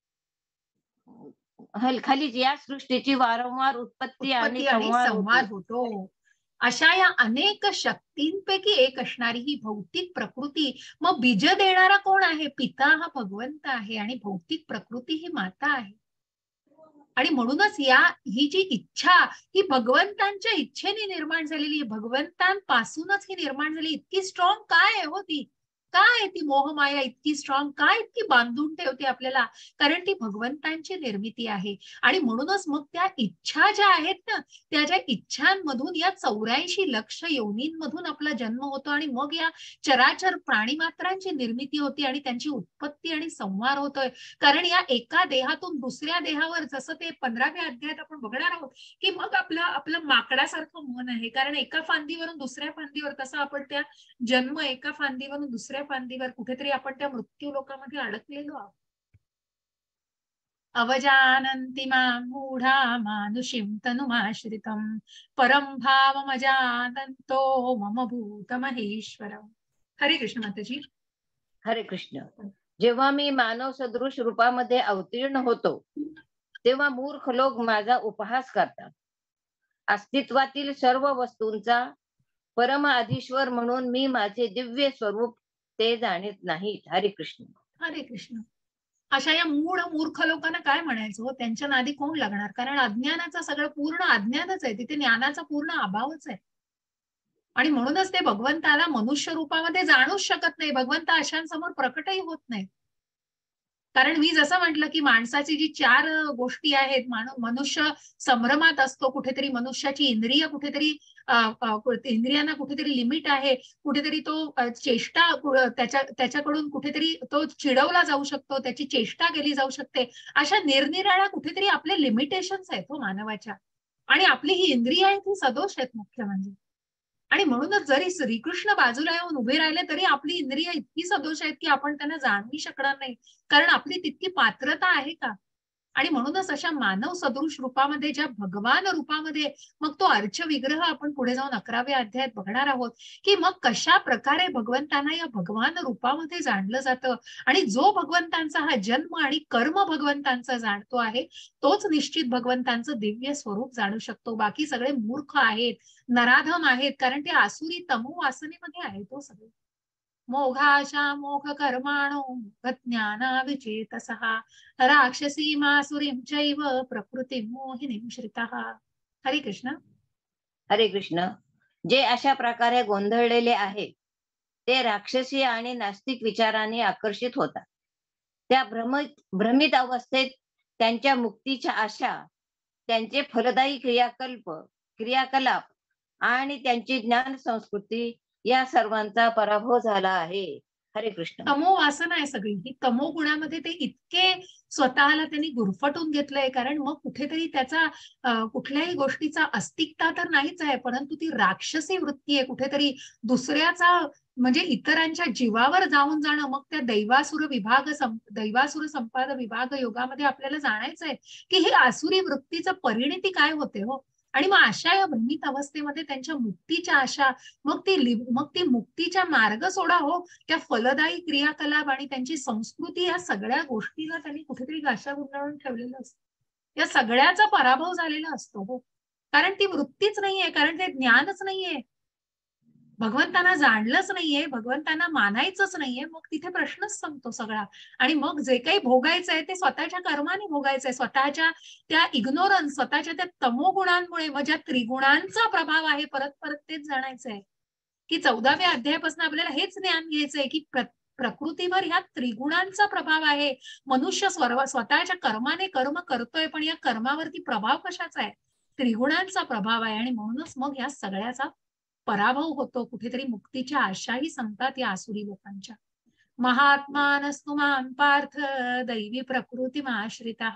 हलखालीच या सृष्टीची वारंवार उत्पत्ती आणि संहार होतो. अशा या अनेक शक्तींपैकी एक असणारी ही भौतिक प्रकृती, मग बीज देणारा कोण आहे? पिता हा भगवंत आहे आणि भौतिक प्रकृती ही माता आहे. आणि म्हणूनच या ही जी इच्छा ही भगवंतांच्या इच्छेने निर्माण झालेली, भगवंतांपासूनच ही निर्माण झाली. इतकी स्ट्रॉंग काय आहे हो ती? काय ती मोहमाया इतकी स्ट्रॉंग काय इतकी बांधून ठेवते आपल्याला? कारण ती भगवंतांची निर्मिती आहे. आणि म्हणूनच मग त्या इच्छा ज्या आहेत ना त्या ज्या इच्छांमधून या चौऱ्याऐंशी लक्ष योनींमधून आपला जन्म होतो आणि मग या चराचर प्राणीमात्रांची निर्मिती होती आणि त्यांची उत्पत्ती आणि संहार होतोय. कारण या एका देहातून दुसऱ्या देहावर, जसं ते पंधराव्या अध्यायात आपण बघणार आहोत की मग आपलं आपलं माकडासारखं मन आहे, कारण एका फांदीवरून दुसऱ्या फांदीवर, तसं आपण त्या जन्म एका फांदीवरून दुसऱ्या फांदीवर कुठेतरी आपण त्या मृत्यू लोकांमध्ये अडकलेलो आहोत. अवजानंती मां मूढा मानुषीं तनुमाश्रितं परं भावमजानन्तो मम भूतमहेश्वरं. हरे कृष्ण माताजी. हरे कृष्ण. जेव्हा मी मानव सदृश रूपामध्ये अवतीर्ण होतो तेव्हा मूर्ख लोक माझा उपहास करतात. अस्तित्वातील सर्व वस्तूंचा परमाधीश्वर म्हणून मी माझे दिव्य स्वरूप ते जाणीत नाहीत. हरे कृष्ण. हरे कृष्ण. अशा या मूढ मूर्ख लोकांना काय म्हणायचं हो? त्यांच्या नादी कोण लागणार? कारण अज्ञानाचा सगळं पूर्ण अज्ञानच आहे, तिथे ज्ञानाचा पूर्ण अभावच आहे. आणि म्हणूनच ते भगवंताला मनुष्य रूपामध्ये जाणूच शकत नाही, भगवंत अशांसमोर प्रकटही होत नाही. कारण मी जसं म्हटलं की माणसाची जी चार गोष्टी आहेत, मनुष्य संभ्रमात असतो, कुठेतरी मनुष्याची इंद्रिय कुठेतरी इंद्रियांना कुठेतरी लिमिट आहे, कुठेतरी तो चेष्टा त्याच्या त्याच्याकडून कुठेतरी तो चिडवला जाऊ शकतो, त्याची चेष्टा केली जाऊ शकते. अशा निरनिराळ्या कुठेतरी आपले लिमिटेशन्स आहेत हो मानवाच्या, आणि आपली ही इंद्रिय आहेत ही सदोष आहेत मुख्य म्हणजे. आणि म्हणूनच जरी श्रीकृष्ण बाजूला येऊन उभे राहिले तरी आपली इंद्रिय इतकी सदोष आहेत की आपण त्यांना जाणवी शकणार नाही, कारण आपली तितकी पात्रता आहे का? आणि म्हणूनच अशा मानव सदृश रूपामध्ये ज्या भगवान रूपामध्ये मग तो अर्च विग्रह आपण पुढे जाऊन अकराव्या अध्यायात बघणार आहोत की मग कशा प्रकारे भगवंतांना या भगवान रूपामध्ये जाणलं जातं. आणि जो भगवंतांचा हा जन्म आणि कर्म भगवंतांचा जाणतो आहे तोच निश्चित भगवंतांचं दिव्य स्वरूप जाणू शकतो. बाकी सगळे मूर्ख आहेत, नराधम आहेत, कारण ते आसुरी तमो वासनेमध्ये आहेत तो सगळे. मोघाशा मोघ कर्माणो ज्ञाना विचेतसः राक्षसी मासुरीं चैव प्रकृतिं मोहिनीं श्रितः। हरे कृष्ण हरे कृष्ण। जे अशा प्रकारे गोंधळलेले आहेत ते राक्षसी आणि नास्तिक विचाराने आकर्षित होतात। त्या भ्रमित भ्रमित अवस्थेत त्यांच्या मुक्तीच्या आशा, त्यांचे फलदायी क्रियाकल्प क्रियाकलाप आणि त्यांची ज्ञान संस्कृती या सर्वांचा पराभव झाला आहे। हरे कृष्ण। तमो वासना आहे सगळी ही, तमो गुणामध्ये ते इतके स्वतःला त्यांनी गुरफटून घेतलंय, कारण मग कुठेतरी त्याचा कुठल्याही गोष्टीचा अस्तिकता तर नाहीच आहे, परंतु ती राक्षसी वृत्ती आहे कुठेतरी दुसऱ्याचा म्हणजे इतरांच्या जीवावर जाऊन जाणं। मग त्या दैवासुर विभाग सं दैवासुर संपाद विभाग योगामध्ये आपल्याला जाणायचं आहे की हे आसुरी वृत्तीचं परिणिती काय होते हो। आणि मग अशा या भ्रमित अवस्थेमध्ये त्यांच्या मुक्तीच्या आशा, मग ती मग ती मुक्तीचा मार्ग सोडा हो, त्या फलदायी क्रियाकलाप आणि त्यांची संस्कृती या सगळ्या गोष्टीला त्यांनी कुठेतरी गाशा गुंडाळून ठेवलेलं असतं, या सगळ्याचा पराभव झालेला असतो हो। कारण ती वृत्तीच नाहीये, कारण ते ज्ञानच नाहीये, भगवंतांना जाणलंच नाहीये, भगवंतांना मानायचंच नाहीये, मग तिथे प्रश्नच संपतो सगळा। आणि मग जे काही भोगायचंय ते स्वतःच्या कर्माने भोगायचंय, स्वतःच्या त्या इग्नोरन्स, स्वतःच्या त्या तमोगुणांमुळे म्हणजे त्रिगुणांचा प्रभाव आहे। परत परत तेच जाणायचंय की चौदाव्या अध्यायापासून आपल्याला हेच ज्ञान घ्यायचंय की प्र प्रकृतीवर ह्या त्रिगुणांचा प्रभाव आहे। मनुष्य स्व स्वतःच्या कर्माने कर्म करतोय, पण या कर्मावरती प्रभाव कशाचा आहे? त्रिगुणांचा प्रभाव आहे। आणि म्हणूनच मग ह्या सगळ्याचा पराभव होतो, कुठेतरी मुक्तीच्या आशाही संपतात या आसुरी लोकांच्या। महात्मानस्तु मां पार्थ दैवी प्रकृतिमाश्रितः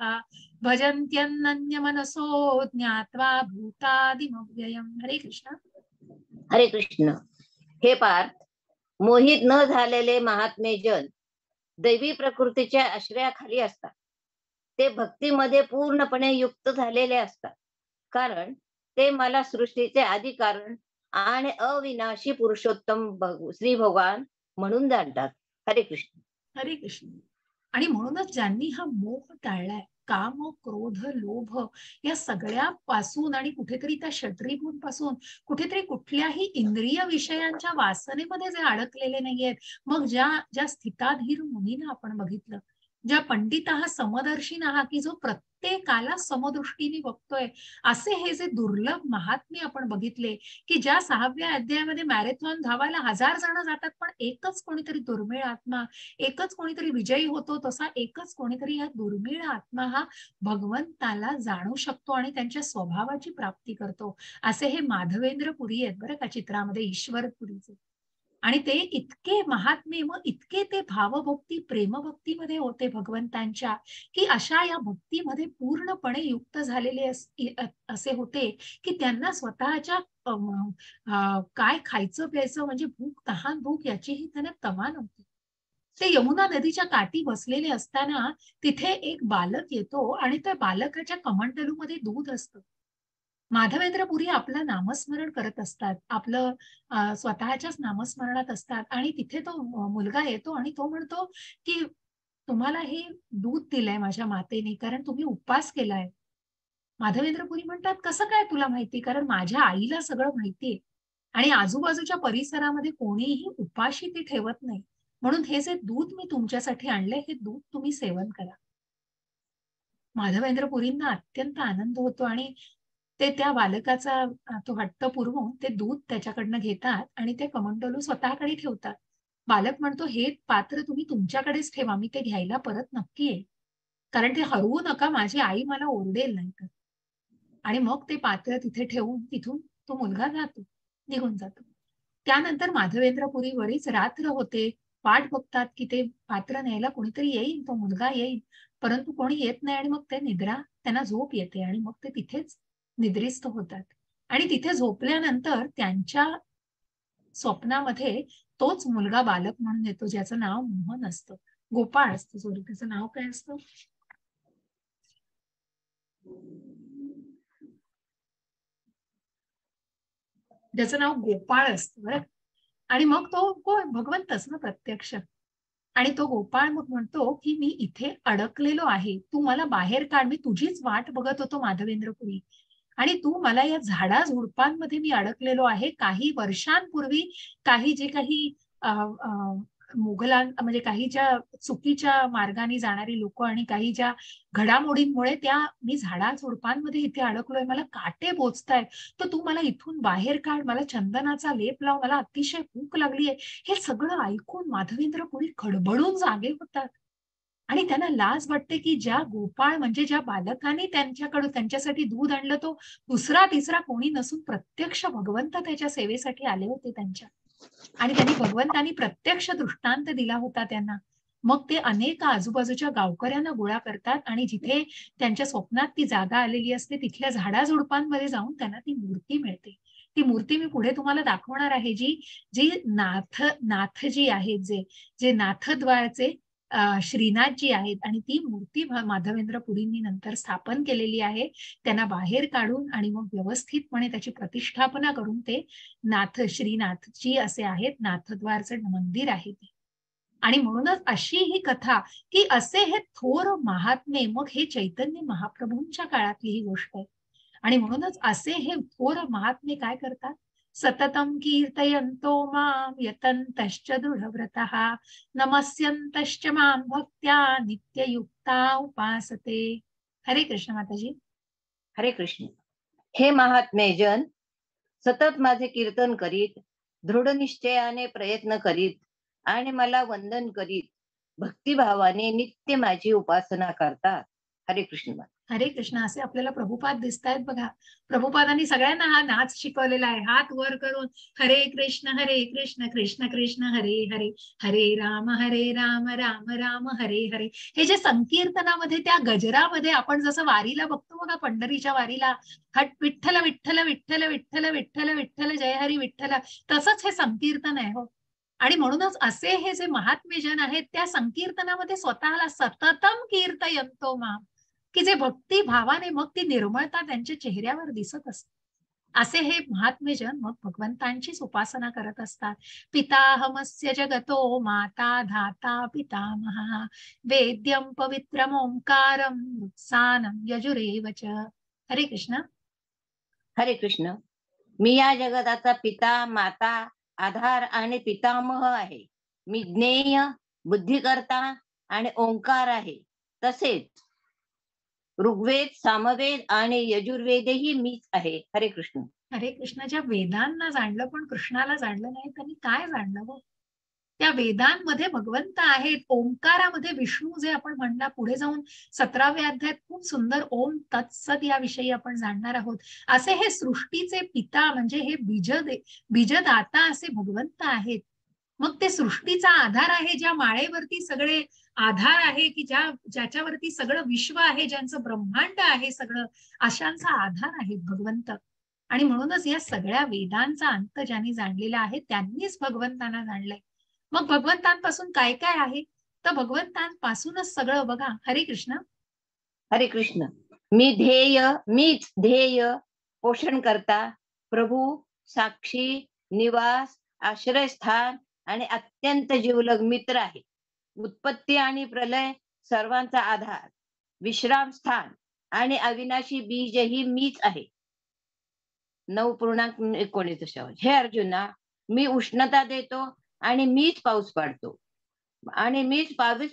भजन्त्यन्यमनसो ज्ञात्वा भूतादिमव्ययम्। हरे कृष्ण हरे कृष्ण। हे पार्थ, मोहित न झालेले महात्मे जन दैवी प्रकृतीच्या आश्रयाखाली असतात, ते भक्तीमध्ये पूर्णपणे युक्त झालेले असतात, कारण ते मला सृष्टीचे आदि कारण आणि अविनाशी पुरुषोत्तम श्री भगवान म्हणून जाणतात। हरे कृष्ण हरे कृष्ण। आणि म्हणूनच ज्यांनी हा मोह टाळलाय, काम क्रोध लोभ या सगळ्यापासून आणि कुठेतरी त्या षड्रिभूत पासून कुठेतरी कुठल्याही इंद्रिय विषयांच्या वासनेमध्ये जे अडकलेले नाहीयेत, मग ज्या ज्या स्थिताधीर मुनींना आपण बघितलं, ज्या पंडित हा समदर्शी हा की जो प्रत्येकाला समदृष्टीने बघतोय, असे हे जे दुर्लभ महात्मे आपण बघितले की ज्या सहाव्या अध्यायामध्ये मॅरेथॉन धावायला हजार जण जातात, पण एकच कोणीतरी दुर्मिळ आत्मा, एकच कोणीतरी विजयी होतो, तसा एकच कोणीतरी हा दुर्मिळ आत्मा हा भगवंताला जाणू शकतो आणि त्यांच्या स्वभावाची प्राप्ती करतो। असे हे माधवेंद्र पुरी आहेत बरं का, चित्रामध्ये ईश्वर पुरीचे, आणि ते इतके महात्मे, मग इतके ते भावभक्ती प्रेमभक्तीमध्ये होते भगवंतांच्या की अशा या भक्तीमध्ये पूर्णपणे युक्त झालेले असे होते की त्यांना स्वतःच्या काय खायचं प्यायचं म्हणजे भूक तहान भूक याचीही त्यांना तमा नव्हती। ते यमुना नदीच्या काठी बसलेले असताना तिथे एक बालक येतो आणि त्या बालकाच्या कमंडलूमध्ये दूध असतं। माधवेंद्र पुरी आपलं नामस्मरण करत असतात, आपलं स्वतःच्याच नामस्मरणात असतात, आणि तिथे तो मुलगा येतो आणि तो म्हणतो की तुम्हाला हे दूध दिलंय माझ्या मातेने कारण तुम्ही उपवास केलाय। माधवेंद्र पुरी म्हणतात कसं काय तुला माहिती, कारण माझ्या आईला सगळं माहितीये आणि आजूबाजूच्या परिसरामध्ये कोणीही उपाशी ती ठेवत नाही, म्हणून हे जे दूध मी तुमच्यासाठी आणलंय हे दूध तुम्ही सेवन करा। माधवेंद्र पुरींना अत्यंत आनंद होतो आणि ते त्या बालकाचा तो हट्ट पुरवून ते दूध त्याच्याकडनं घेतात आणि ते कमंडलू स्वतःकडे ठेवतात। बालक म्हणतो हे पात्र तुम्ही तुमच्याकडेच ठेवा, मी ते घ्यायला परत नक्की येईल, कारण ते हरवू नका, माझी आई मला ओरडेल नाही तर। आणि मग ते पात्र तिथे ठेवून तिथून तो मुलगा जातो, निघून जातो। त्यानंतर माधवेंद्रपुरी बरीच रात्र होते, वाट बघतात की ते पात्र न्यायला कोणीतरी येईल, तो मुलगा येईल, परंतु कोणी येत नाही आणि मग ते निद्रा त्यांना झोप येते आणि मग ते तिथेच निद्रिस्त होतात। आणि तिथे झोपल्यानंतर त्यांच्या स्वप्नामध्ये तोच मुलगा बालक म्हणून येतो ज्याचं नाव मोहन असतं, गोपाळ असतं, सॉरी त्याचं नाव काय असतं, ज्याचं नाव गोपाळ असतं बरं। आणि मग तो भगवंतच ना प्रत्यक्ष, आणि तो गोपाळ मग म्हणतो की मी इथे अडकलेलो आहे, तू मला बाहेर काढ, मी तुझीच वाट बघत होतो माधवेंद्र पुरी, आणि तू मला या झाडा झुडपांमध्ये मी अडकलेलो आहे, काही वर्षांपूर्वी काही जे काही मुघलां म्हणजे काही ज्या चुकीच्या मार्गाने जाणारी लोक आणि काही ज्या घडामोडींमुळे त्या मी झाडा झुडपांमध्ये इथे अडकलोय, मला काटे बोचतायत, तर तू मला इथून बाहेर काढ, मला चंदनाचा लेप लाव, मला अतिशय भूक लागली आहे. हे सगळं ऐकून माधवेंद्र पुढे खडबडून जागे होतात आणि त्यांना लाज वाटते की ज्या गोपाळ म्हणजे ज्या बालकाने त्यांच्याकडे त्यांच्यासाठी दूध आणलं तो दुसरा तिसरा कोणी नसून प्रत्यक्ष भगवंत त्याच्या सेवेसाठी आले होते त्यांच्या, आणि त्यांनी भगवंतांनी प्रत्यक्ष दृष्टांत दिला होता त्यांना. मग ते अनेक आजूबाजूच्या गावकऱ्यांना गोळा करतात आणि जिथे त्यांच्या स्वप्नात ती जागा आलेली असते तिथल्या झाडाझुडपांमध्ये जाऊन त्यांना ती मूर्ती मिळते. ती मूर्ती मी पुढे तुम्हाला दाखवणार आहे, जी जी नाथ नाथजी आहेत, जे जे नाथद्वाराचे श्रीनाथजी आहेत, आणि ती मूर्ती माधवेंद्र पुरींनी नंतर स्थापन केलेली आहे. त्यांना बाहेर काढून आणि मग व्यवस्थितपणे त्याची प्रतिष्ठापना करून ते नाथ श्रीनाथजी असे आहेत, नाथद्वारचं मंदिर आहे ते. आणि म्हणूनच अशी ही कथा की असे हे थोर महात्मे, मग हे चैतन्य महाप्रभूंच्या काळातली ही गोष्ट आहे, आणि म्हणूनच असे हे थोर महात्मे काय करतात, सततम कीर्तयन्तो मां यतन्तश्च दृढव्रतः नमस्यन्तश्च मां भक्त्या नित्ययुक्ता उपासते. हरे कृष्ण माताजी. हरे कृष्ण. हे महात्मे जन, सतत माझे कीर्तन करीत, दृढ निश्चयाने प्रयत्न करीत आणि मला वंदन करीत भक्तिभावाने नित्य माझी उपासना करतात. हरे कृष्ण. हरे कृष्ण. असे आपल्याला प्रभुपाद दिसतायत बघा. प्रभुपादांनी सगळ्यांना हा नाच शिकवलेला आहे, हात वर करून हरे कृष्ण हरे कृष्ण कृष्ण कृष्ण हरे हरे हरे राम हरे राम राम राम हरे हरे. हे जे संकीर्तनामध्ये त्या गजरामध्ये आपण जसं वारीला बघतो बघा, पंढरीच्या वारीला हट विठ्ठल विठ्ठल विठ्ठल विठ्ठल विठ्ठल विठ्ठल जय हरी विठ्ठल, तसंच हे संकीर्तन आहे हो. आणि म्हणूनच असे हे जे महात्मेजन आहेत त्या संकीर्तनामध्ये स्वतःला सततम कीर्तयंतो माम, की जे भक्ती भावाने मग ती निर्मळता त्यांच्या चेहऱ्यावर दिसत असते. असे हे महात्मेजन मग भगवंतांचीच उपासना करत असतात. पिताहमस्य जगतो माता धाता पितामहा वेद्यं पवित्रम ओंकारं नुत्सानं यजुरेव च. हरे कृष्ण. हरे कृष्ण. मी या जगताचा पिता, माता, आधार आणि पितामह आहे. मी ज्ञेय, बुद्धिकर्ता आणि ओंकार आहे. तसेच ऋग्वेद, सामवेद आणि यजुर्वेदही मीच आहे. हरे कृष्ण. हरे कृष्ण. ज्या वेदांना जाणलं पण कृष्णाला जाणलं नाही त्यांनी काय जाणलं हो. त्या वेदांमध्ये भगवंत आहेत, ओंकारामध्ये विष्णू, जे आपण म्हणला पुढे जाऊन सतराव्या अध्यायात खूप सुंदर ओम तत्सत याविषयी आपण जाणणार आहोत. असे हे सृष्टीचे पिता म्हणजे हे बीज बीजदाता असे भगवंत आहेत. मग ते सृष्टीचा आधार आहे, ज्या माळेवरती सगळे आधार आहे, की ज्या ज्याच्यावरती सगळं विश्व आहे, ज्यांचं ब्रह्मांड आहे सगळं, अशांचा आधार आहे भगवंत. आणि म्हणूनच या सगळ्या वेदांचा अंत ज्यांनी जाणलेला आहे त्यांनीच भगवंतांना जाणलंय. मग भगवंतांपासून काय काय आहे, तर भगवंतांपासूनच सगळं बघा. हरे कृष्ण. हरे कृष्ण. मी ध्येय, मीच ध्येय, पोषण करता, प्रभू, साक्षी, निवास, आश्रयस्थान आणि अत्यंत जीवलग मित्र आहे. उत्पत्ती आणि प्रलय, सर्वांचा आधार, विश्रामस्थान आणि अविनाशी बीज ही मीच आहे. नऊ पूर्णांक एकोणीस दशांश. हे अर्जुना, मी उष्णता देतो आणि मीच पाऊस पाडतो आणि मीच पाऊस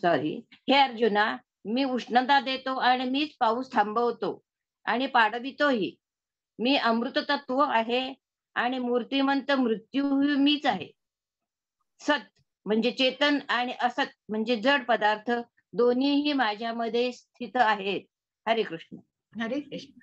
सॉरी हे अर्जुना, मी उष्णता देतो आणि मीच पाऊस थांबवतो आणि पाडवितोही. मी अमृत तत्व आहे आणि मूर्तिमंत मृत्यू मीच आहे. सत म्हणजे चेतन आणि असत म्हणजे जड पदार्थ दोन्हीही माझ्यामध्ये स्थित आहेत. हरे कृष्ण. हरे कृष्ण.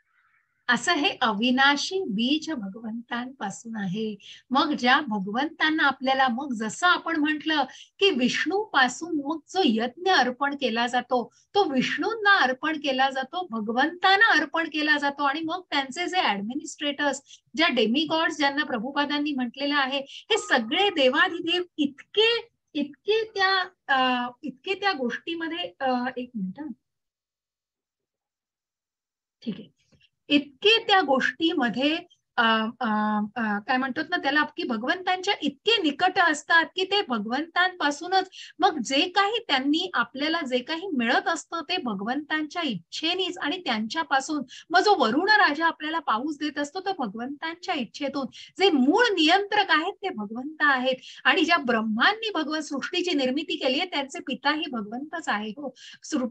असं हे अविनाशी बीज भगवंतांपासून आहे. मग ज्या भगवंतांना आपल्याला, मग जसं आपण म्हटलं की विष्णू पासून मग जो यज्ञ अर्पण केला जातो तो विष्णूंना अर्पण केला जातो, भगवंतांना अर्पण केला जातो, आणि मग त्यांचे जे ऍडमिनिस्ट्रेटर्स, ज्या डेमिगॉड्स ज्यांना प्रभुपादांनी म्हटलेलं आहे, हे सगळे देवाधिदेव इतके इतके त्या इतके त्या गोष्टीमध्ये एक मिनिट ठीक आहे इतके त्या गोष्टीमध्ये काय म्हणतात ना त्याला आपकी भगवंतांच्या इतके निकट असतात की ते भगवंतांपासूनच मग जे काही त्यांनी आपल्याला जे काही मिळत असतं ते भगवंतांच्या इच्छेनेच आणि त्यांच्यापासून. मग जो वरुण राजा आपल्याला पाऊस देत असतो तो भगवंतांच्या इच्छेतून. जे मूळ नियंत्रक आहेत ते भगवंत आहेत आणि ज्या ब्रह्मांनी भगवत सृष्टीची निर्मिती केली आहे त्यांचे पिता हे भगवंतच आहे. हो,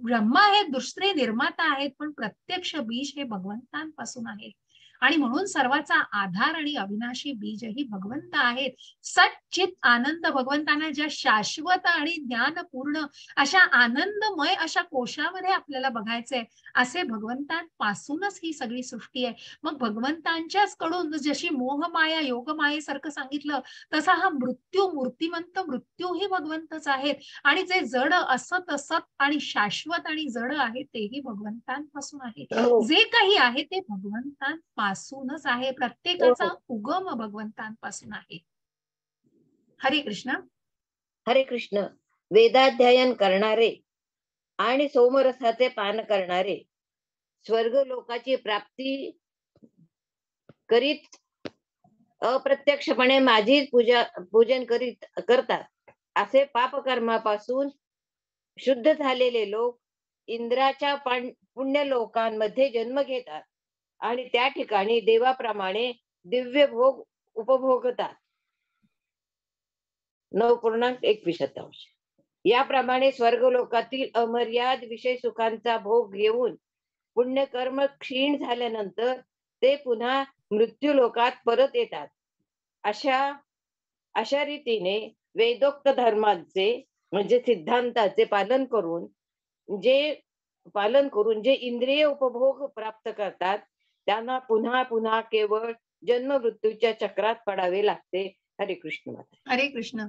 ब्रह्मा हे दुसरे निर्माता आहेत पण प्रत्यक्ष बीज हे भगवंतांपासून आहे आणि म्हणून सर्वाचा आधार आणि अविनाशी बीज ही भगवंत आहेत. सच्चित आनंद भगवंतांना ज्या शाश्वत आणि ज्ञानपूर्ण अशा आनंदमय अशा कोशामध्ये आपल्याला बघायचंय असे भगवंतांपासूनच ही सगळी सृष्टी आहे. मग भगवंतांच्याच कडून जशी मोहमाया योगमायेसारखं सांगितलं तसा हा मृत्यू मूर्तिमंत मृत्यू हे भगवंतच आहेत आणि जे जड असत असत आणि शाश्वत आणि जड आहे तेही भगवंतांपासून आहे. जे काही आहे ते भगवंतांपासून पासूनच आहे. प्रत्येकाचा उगम भगवंतांपासून आहे. हरे कृष्ण हरे कृष्ण. वेदाध्ययन करणारे आणि सोमरसाचे पान करणारे स्वर्ग लोकाची प्राप्ती करीत अप्रत्यक्षपणे माझी पूजा पूजन करीत करतात असे पापकर्मापासून शुद्ध झालेले लोक इंद्राच्या पुण्य लोकांमध्ये जन्म घेतात आणि त्या ठिकाणी देवाप्रमाणे दिव्य भोग उपभोगतात. नऊ पूर्णांक एकवीस शतांश. याप्रमाणे स्वर्ग लोकातील अमर्याद विषय सुखांचा भोग घेऊन पुण्यकर्म क्षीण झाल्यानंतर ते पुन्हा मृत्यू लोकात परत येतात. अशा अशा रीतीने वेदोक्त धर्मांचे म्हणजे सिद्धांताचे पालन करून जे पालन करून जे इंद्रिय उपभोग प्राप्त करतात त्यांना पुन्हा पुन्हा केवळ जन्म मृत्यूच्या चक्रात पडावे लागते. हरे कृष्ण हरे कृष्ण.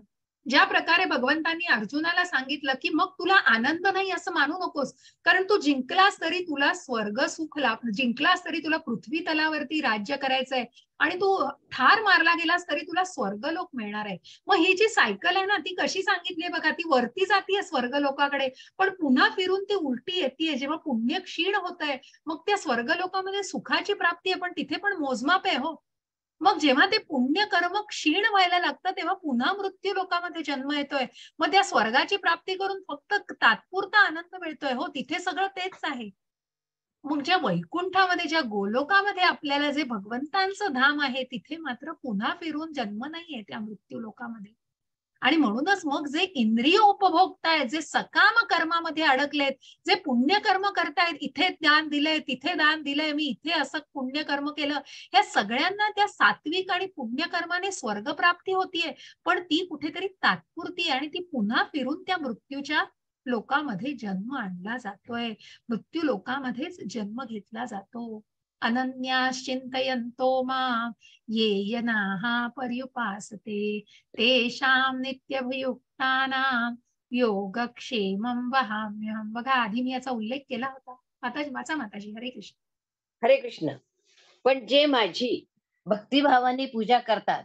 ज्या प्रकारे भगवंतांनी अर्जुनाला सांगितलं की मग तुला आनंद नाही असं मानू नकोस कारण तू जिंकलास तरी तुला स्वर्ग सुख लाभ जिंकलास तरी तुला पृथ्वी तलावरती राज्य करायचंय आणि तू ठार मारला गेलास तरी तुला स्वर्गलोक मिळणार आहे. मग ही जी सायकल आहे ना ती कशी सांगितली बघा ती वरती जातीये स्वर्ग लोकाकडे पण पुन्हा फिरून ती उलटी येते. जेव्हा पुण्य क्षीण होत आहे मग त्या स्वर्ग लोकामध्ये सुखाची प्राप्ती आहे पण तिथे पण मोजमाप आहे. हो, मग जेव्हा ते पुण्य कर्म क्षीण व्हायला लागतं तेव्हा पुन्हा मृत्यू लोकांमध्ये जन्म येतोय. मग त्या स्वर्गाची प्राप्ती करून फक्त तात्पुरता आनंद मिळतोय. हो, तिथे सगळं तेच आहे. मग ज्या वैकुंठामध्ये ज्या गोलोकामध्ये आपल्याला जे भगवंतांचं धाम आहे तिथे मात्र पुन्हा फिरून जन्म नाहीये त्या मृत्यू लोकामध्ये. आणि म्हणूनच मग जे इंद्रिय उपभोगतायत जे सकाम कर्मामध्ये अडकलेत जे पुण्यकर्म करतायत इथे दान दिलंय तिथे दान दिलंय मी इथे असं पुण्यकर्म केलं ह्या सगळ्यांना त्या सात्विक आणि पुण्यकर्माने स्वर्गप्राप्ती होतीये पण ती कुठेतरी तात्पुरती आणि ती पुन्हा फिरून त्या मृत्यूच्या लोकामध्ये जन्म आणला जातोय. मृत्यू लोकामध्येच जन्म घेतला जातो. अनन्याश्चिंतयन्तो मां ये यनाः पर्युपासते तेषां नित्यभियुक्तानां योगक्षेमं वहाम्यहं. बघा, आधी मी याचा उल्लेख केला होता. माताजी वाचा माताजी. हरे कृष्ण हरे कृष्ण. पण जे माझी भक्तिभावाने पूजा करतात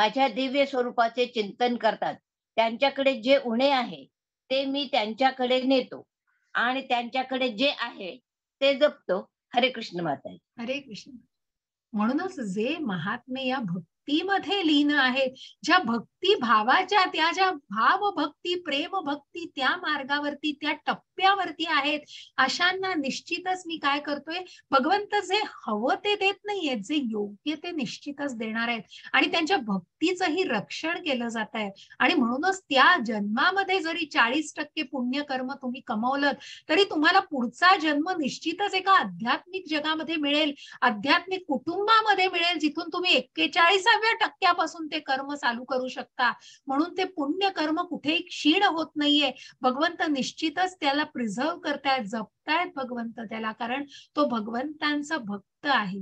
माझ्या दिव्य स्वरूपाचे चिंतन करतात त्यांच्याकडे जे उणे आहे ते मी त्यांच्याकडे नेतो आणि त्यांच्याकडे जे आहे ते जपतो. हरे कृष्ण माता हरे कृष्ण. म्हणूनच जे महात्मे या भक्तीमध्ये लीन आहेत ज्या भक्ती भावाच्या त्या ज्या भाव भक्ती प्रेम भक्ती त्या मार्गावरती त्या टप्प्यावरती आहेत अशांना निश्चितच मी काय करतोय भगवंत जे हवं ते देत नाहीयेत जे योग्य ते निश्चितच देणार आहेत आणि त्यांच्या भक्तीचंही रक्षण केलं जात आहे. आणि म्हणूनच त्या जन्मामध्ये जरी चाळीस टक्के पुण्यकर्म तुम्ही कमवलं तरी तुम्हाला पुढचा जन्म निश्चितच एका आध्यात्मिक जगामध्ये मिळेल आध्यात्मिक कुटुंबामध्ये मिळेल जिथून तुम्ही एक्केचाळीसाव्या टक्क्यापासून ते कर्म चालू करू शकता. म्हणून ते पुण्यकर्म कुठेही क्षीण होत नाहीये. भगवंत निश्चितच त्याला प्रिझर्व्ह करतायत जपतायत भगवंत त्याला कारण तो भगवंतांचा भक्त आहे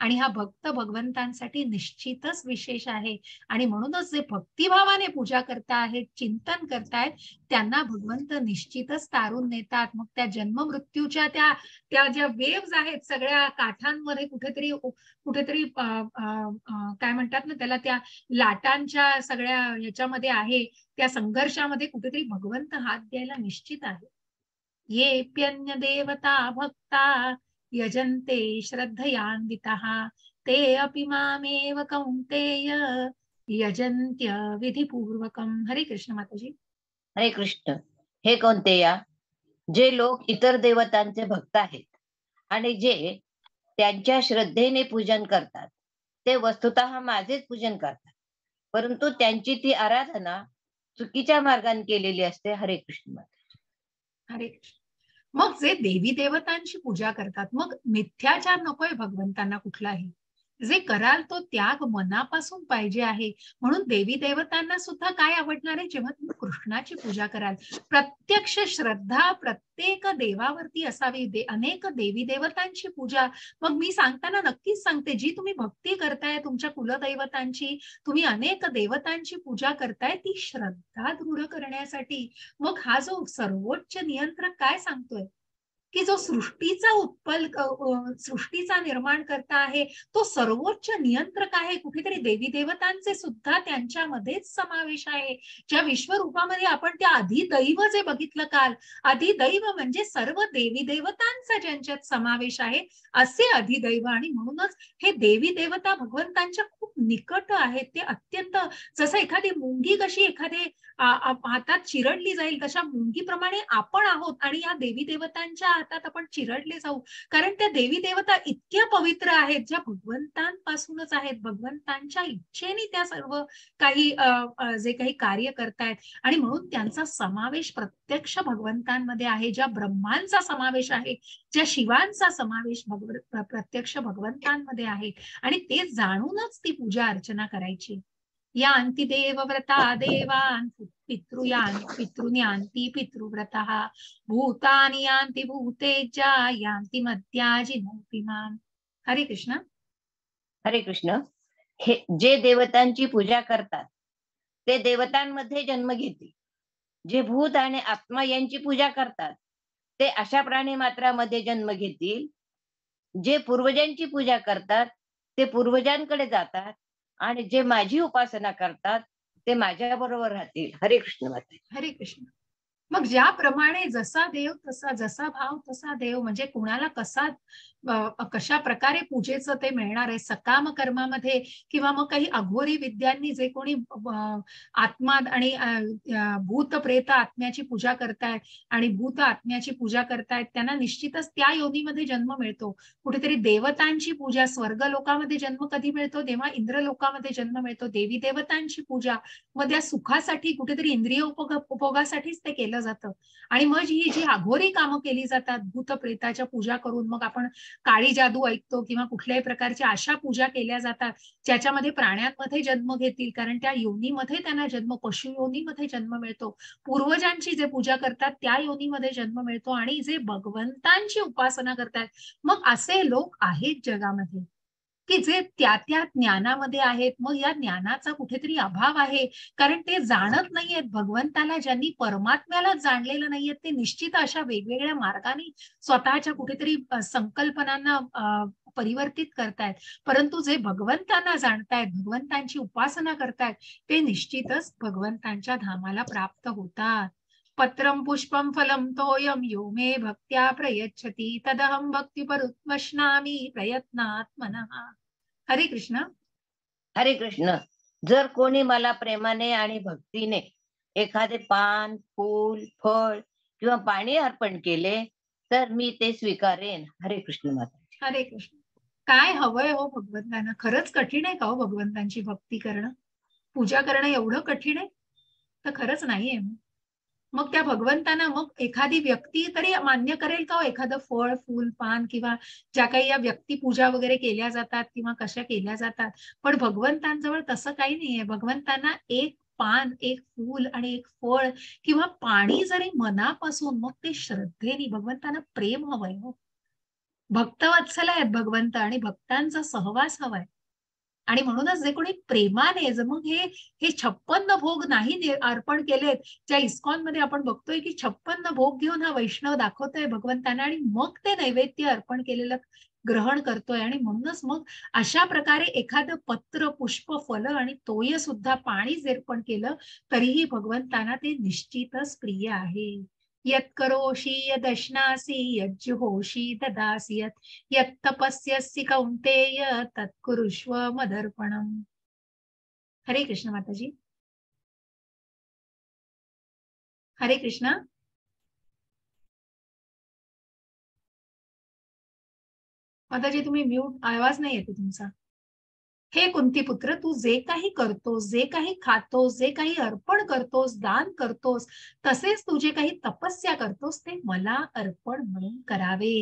आणि हा भक्त भगवंतांसाठी निश्चितच विशेष आहे. आणि म्हणूनच जे भक्तिभावाने पूजा करता आहेत चिंतन करतायत त्यांना भगवंत निश्चितच तारून नेतात. मग त्या जन्ममृत्यूच्या त्या त्या ज्या वेव्ज आहेत सगळ्या काठांमध्ये कुठेतरी कुठेतरी काय म्हणतात ना त्याला त्या लाटांच्या सगळ्या ह्याच्यामध्ये आहे त्या संघर्षामध्ये कुठेतरी भगवंत हात द्यायला निश्चित आहे. ये प्यन्य देवता भक्ता यजन्ते श्रद्धयान्विताः ते अपि मामेव कौन्तेय यजन्त्य विधिपूर्वकम्। हरे कृष्ण माताजी। हरे कृष्ण। हे कौन्तेया, जे लोक इतर देवतांचे भक्त आहेत आणि जे त्यांच्या श्रद्धेने पूजन करतात ते वस्तुतः माझेच पूजन करतात, परंतु त्यांची ती आराधना चुकीच्या मार्गाने केलेली असते। हरे कृष्ण। हरे कृष्ण। मग जे देवी देवतांची पूजा करतात, मग मिथ्याचार नकोय भगवंतांना कुठलाही, जे कराल तो त्याग मनापासून पाहिजे आहे। म्हणून देवी देवतांना सुद्धा काय आवडणार आहे, जेव्हा तुम्ही कृष्णाची पूजा कराल प्रत्यक्ष श्रद्धा प्रत्येक देवावरती असावी, दे, अनेक देवी देवतांची पूजा। मग मी सांगताना नक्कीच सांगते, जी तुम्ही भक्ती करताय तुमच्या कुलदैवतांची, तुम्ही अनेक देवतांची पूजा करताय, ती श्रद्धा दृढ करण्यासाठी। मग हा जो सर्वोच्च नियंत्रक काय सांगतोय की जो सृष्टीचा उत्पल सृष्टीचा निर्माण करता आहे तो सर्वोच्च नियंत्रक आहे, कुठेतरी देवी देवतांचे सुद्धा त्यांच्यामध्येच समावेश आहे। ज्या विश्वरूपामध्ये आपण त्या अधिदैव जे बघितलं काल, अधिदैव म्हणजे सर्व देवी देवतांचा ज्यांच्यात समावेश आहे असे अधिदैव, आणि म्हणूनच हे देवी देवता भगवंतांच्या खूप निकट आहेत। ते अत्यंत जसं एखादी मुंगी कशी एखादे हातात चिरडली जाईल तशा मुंगीप्रमाणे आपण आहोत आणि या देवी देवतांच्या हातात आपण चिरडले जाऊ, कारण त्या देवी देवता इतक्या पवित्र आहेत ज्या भगवंतांपासूनच आहेत, भगवंतांच्या इच्छेने त्या सर्व काही जे काही कार्य करतायत आणि म्हणून त्यांचा समावेश प्रत्यक्ष भगवंतांमध्ये आहे। ज्या ब्रह्मांचा समावेश आहे, ज्या शिवांचा समावेश भगव प्रत्यक्ष भगवंतांमध्ये आहे आणि ते जाणूनच ती पूजा अर्चना करायची। यांति देवव्रता देवान् पितृयान् पितृन्यांति पितृव्रतः भूतानि यांति भूतेजा यांति मद्याजिनोऽपि माम्। हरे कृष्ण। हरे कृष्ण। हे जे देवतांची पूजा करतात ते देवतांमध्ये जन्म घेते, जे भूत आणि आत्मा यांची पूजा करतात ते अशा प्राणी मात्रामध्ये जन्म घेतील, जे पूर्वजांची पूजा करतात ते पूर्वजांकडे जातात आणि जे माझी उपासना करतात ते माझ्या बरोबर राहतील। हरे कृष्ण माते। हरे कृष्ण। मग ज्याप्रमाणे जसा देव तसा, जसा भाव तसा देव, म्हणजे कोणाला कसा कशा प्रकारे पूजेचं ते मिळणार आहे, सकाम कर्मामध्ये किंवा मग काही अघोरी विद्यांनी जे कोणी आत्मा आणि भूत प्रेत आत्म्याची पूजा करतायत आणि भूत आत्म्याची पूजा करतायत त्यांना निश्चितच त्या योनीमध्ये जन्म मिळतो। कुठेतरी देवतांची पूजा, स्वर्ग लोकामध्ये जन्म कधी मिळतो, तेव्हा इंद्र लोकामध्ये जन्म मिळतो। देवी देवतांची पूजा मग त्या सुखासाठी कुठेतरी इंद्रिय उपभोग उपभोगासाठीच ते केलं जातं आणि मग ही जी अघोरी कामं केली जातात भूत प्रेताच्या पूजा करून, मग आपण काळी जादू ऐकतो किंवा कुठल्याही प्रकारच्या अशा पूजा केल्या जातात ज्याच्यामध्ये प्राण्यांमध्ये जन्म घेतील, कारण त्या योनीमध्ये त्यांना जन्म, पशु योनीमध्ये जन्म मिळतो, पूर्वजांची जे पूजा करतात त्या योनीमध्ये जन्म मिळतो आणि जे भगवंतांची उपासना करतात। मग असे लोक आहेत जगामध्ये की जे त्या त्या ज्ञानामध्ये आहेत, मग या ज्ञानाचा कुठेतरी अभाव आहे, कारण ते जाणत नाहीयेत भगवंताला, ज्यांनी परमात्म्याला जाणलेलं नाहीयेत ते निश्चित अशा वेगवेगळ्या मार्गाने स्वतःच्या कुठेतरी संकल्पनांना परिवर्तित करतायत, परंतु जे भगवंतांना जाणतायत, भगवंतांची उपासना करतायत ते निश्चितच भगवंतांच्या धामाला प्राप्त होतात। पत्रं पुष्पं फलं तोयं यो मे भक्त्या प्रयच्छति तदहं भक्तिपरुत्वष्णामि प्रयत्नात्मनः। हरे कृष्ण। हरे कृष्ण। जर कोणी मला प्रेमाने आणि भक्तीने एखादे पान, फूल, फळ किंवा पाणी अर्पण केले तर मी ते स्वीकारेन। हरे कृष्ण माता। हरे कृष्ण। काय हवंय हो भगवंतांना? खरंच कठीण आहे का हो भगवंतांची भक्ती करणं, पूजा करणं एवढं कठीण आहे तर खरंच नाहीये। मग त्या भगवंतांना मग एखादी व्यक्ती तरी मान्य करेल का हो एखादं फळ, फूल, पान किंवा ज्या काही या व्यक्ती पूजा वगैरे केल्या जातात किंवा कशा केल्या जातात, पण भगवंतांजवळ तसं काही नाहीये। भगवंतांना एक पान, एक फूल आणि एक फळ किंवा पाणी जरी मनापासून, मग ते श्रद्धेने, भगवंतांना प्रेम हवंय हो। भक्तवत्सल आहेत भगवंत आणि भक्तांचा सहवास हवाय आणि म्हणूनच जे कोणी प्रेमाने मग हे हे छप्पन्न भोग नाही अर्पण केलेत, ज्या इस्कॉन मध्ये आपण बघतोय की छप्पन्न भोग घेऊन हा वैष्णव दाखवतोय भगवंतांना आणि मग ते नैवेद्य अर्पण केलेलं ग्रहण करतोय आणि म्हणूनच मग अशा प्रकारे एखादं पत्र, पुष्प, फल आणि तोय सुद्धा, पाणी अर्पण केलं तरीही भगवंतांना ते निश्चितच प्रिय आहे। यत् करोषि यदश्नासि यज्जुहोषि तदासि यत् यत् तपस्यसि कौन्तेय तत् कुरुष्व मदर्पणम्। हरे कृष्ण माता जी, हरे कृष्णा। माता जी तुम्ही म्यूट, आवाज नहीं येते तुमचा। हे कुंती पुत्र, तू जे काही करतोस, जे काही खातोस, जे काही अर्पण करतोस, दान करतोस, तसेच तू जे काही तपस्या करतोस ते मला अर्पण म्हणून करावे।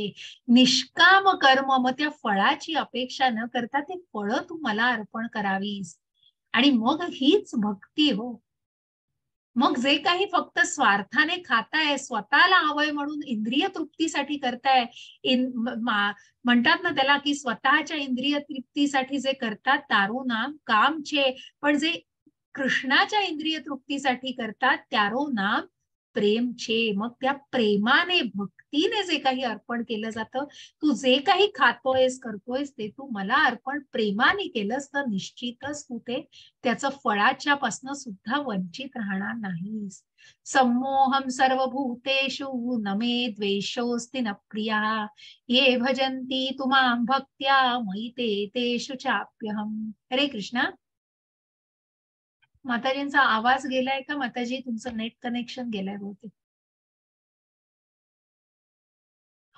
निष्काम कर्म, मग त्या फळाची अपेक्षा न करता ते फळ तू मला अर्पण करावीस, आणि मग हीच भक्ती हो। मग जे काही फक्त स्वार्थाने खाताय, स्वतःला हवंय म्हणून इंद्रिय तृप्तीसाठी करताय, म्हणतात ना त्याला की स्वतःच्या इंद्रिय तृप्तीसाठी जे करतात तारो नाम कामचे, पण जे कृष्णाच्या इंद्रिय तृप्तीसाठी करतात त्यारो नाम प्रेमचे। मग त्या प्रेमाने भक्तीने जे काही अर्पण केलं जातं, तू जे काही खातोयस करतोयस ते तू मला अर्पण प्रेमाने केलंस तर निश्चितच तू ते त्याचं फळाच्या पासून सुद्धा वंचित राहणार नाहीस। सम्मोहम सर्वभूतेषु न मे द्वेषोऽस्ति न प्रियः, ये भजन्ति तुमां भक्त्या मयि ते तेषु चाप्यहम्। हरे कृष्णा। माताजींचा आवाज गेलाय का माताजी? तुमचं नेट कनेक्शन गेलाय बहुतेक,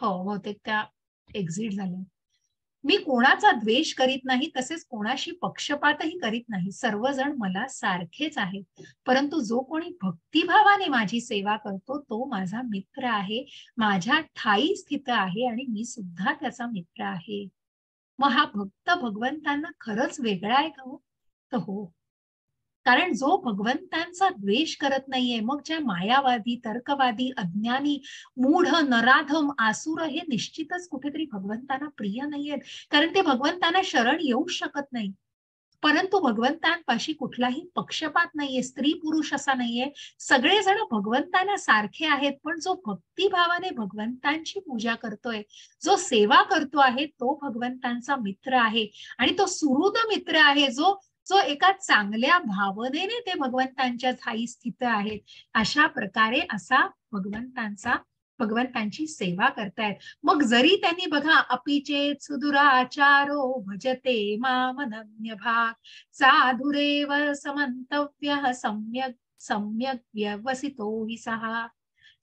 हो बहुतेक त्या एक्झिट झाले। मी कोणाचा द्वेष करीत नाही, तसेच कोणाशी पक्षपातही करीत नाही, सर्वजण मला सारखेच आहेत, परंतु जो कोणी भक्तिभावाने माझी सेवा करतो तो माझा मित्र आहे, माझ्या ठायी स्थित आहे आणि मी सुद्धा त्याचा मित्र आहे। मग हा भक्त भगवंतांना खरंच वेगळा आहे का? हो तर हो, कारण जो भगवंतांचा द्वेष करत नाहीये, मग ज्या मायावादी, तर्कवादी, अज्ञानी, मूढ, नराधम, आसुर हे निश्चितच कुठेतरी भगवंतांना प्रिय नाहीयेत, कारण ते भगवंतांना शरण येऊ शकत नाही। परंतु भगवंतांपाशी कुठलाही पक्षपात नाहीये, स्त्री पुरुष असा नाहीये, सगळेजण भगवंतांना सारखे आहेत। पण जो भक्तिभावाने भगवंतांची पूजा करतोय, जो सेवा करतो आहे तो भगवंतांचा मित्र आहे, आणि तो सुहृद मित्र आहे जो जो एका चांगल्या भावनेने ते भगवंतांच्या ठायी स्थित आहेत। अशा प्रकारे असा भगवंतांचा भगवंतांची सेवा करतायत। मग जरी त्यांनी बघा अपिचेत सुदुराचारो भजते मामनन्य भाग साधुरेव समंतव्य सम्यक सम्यक व्यवसितो हि सहा।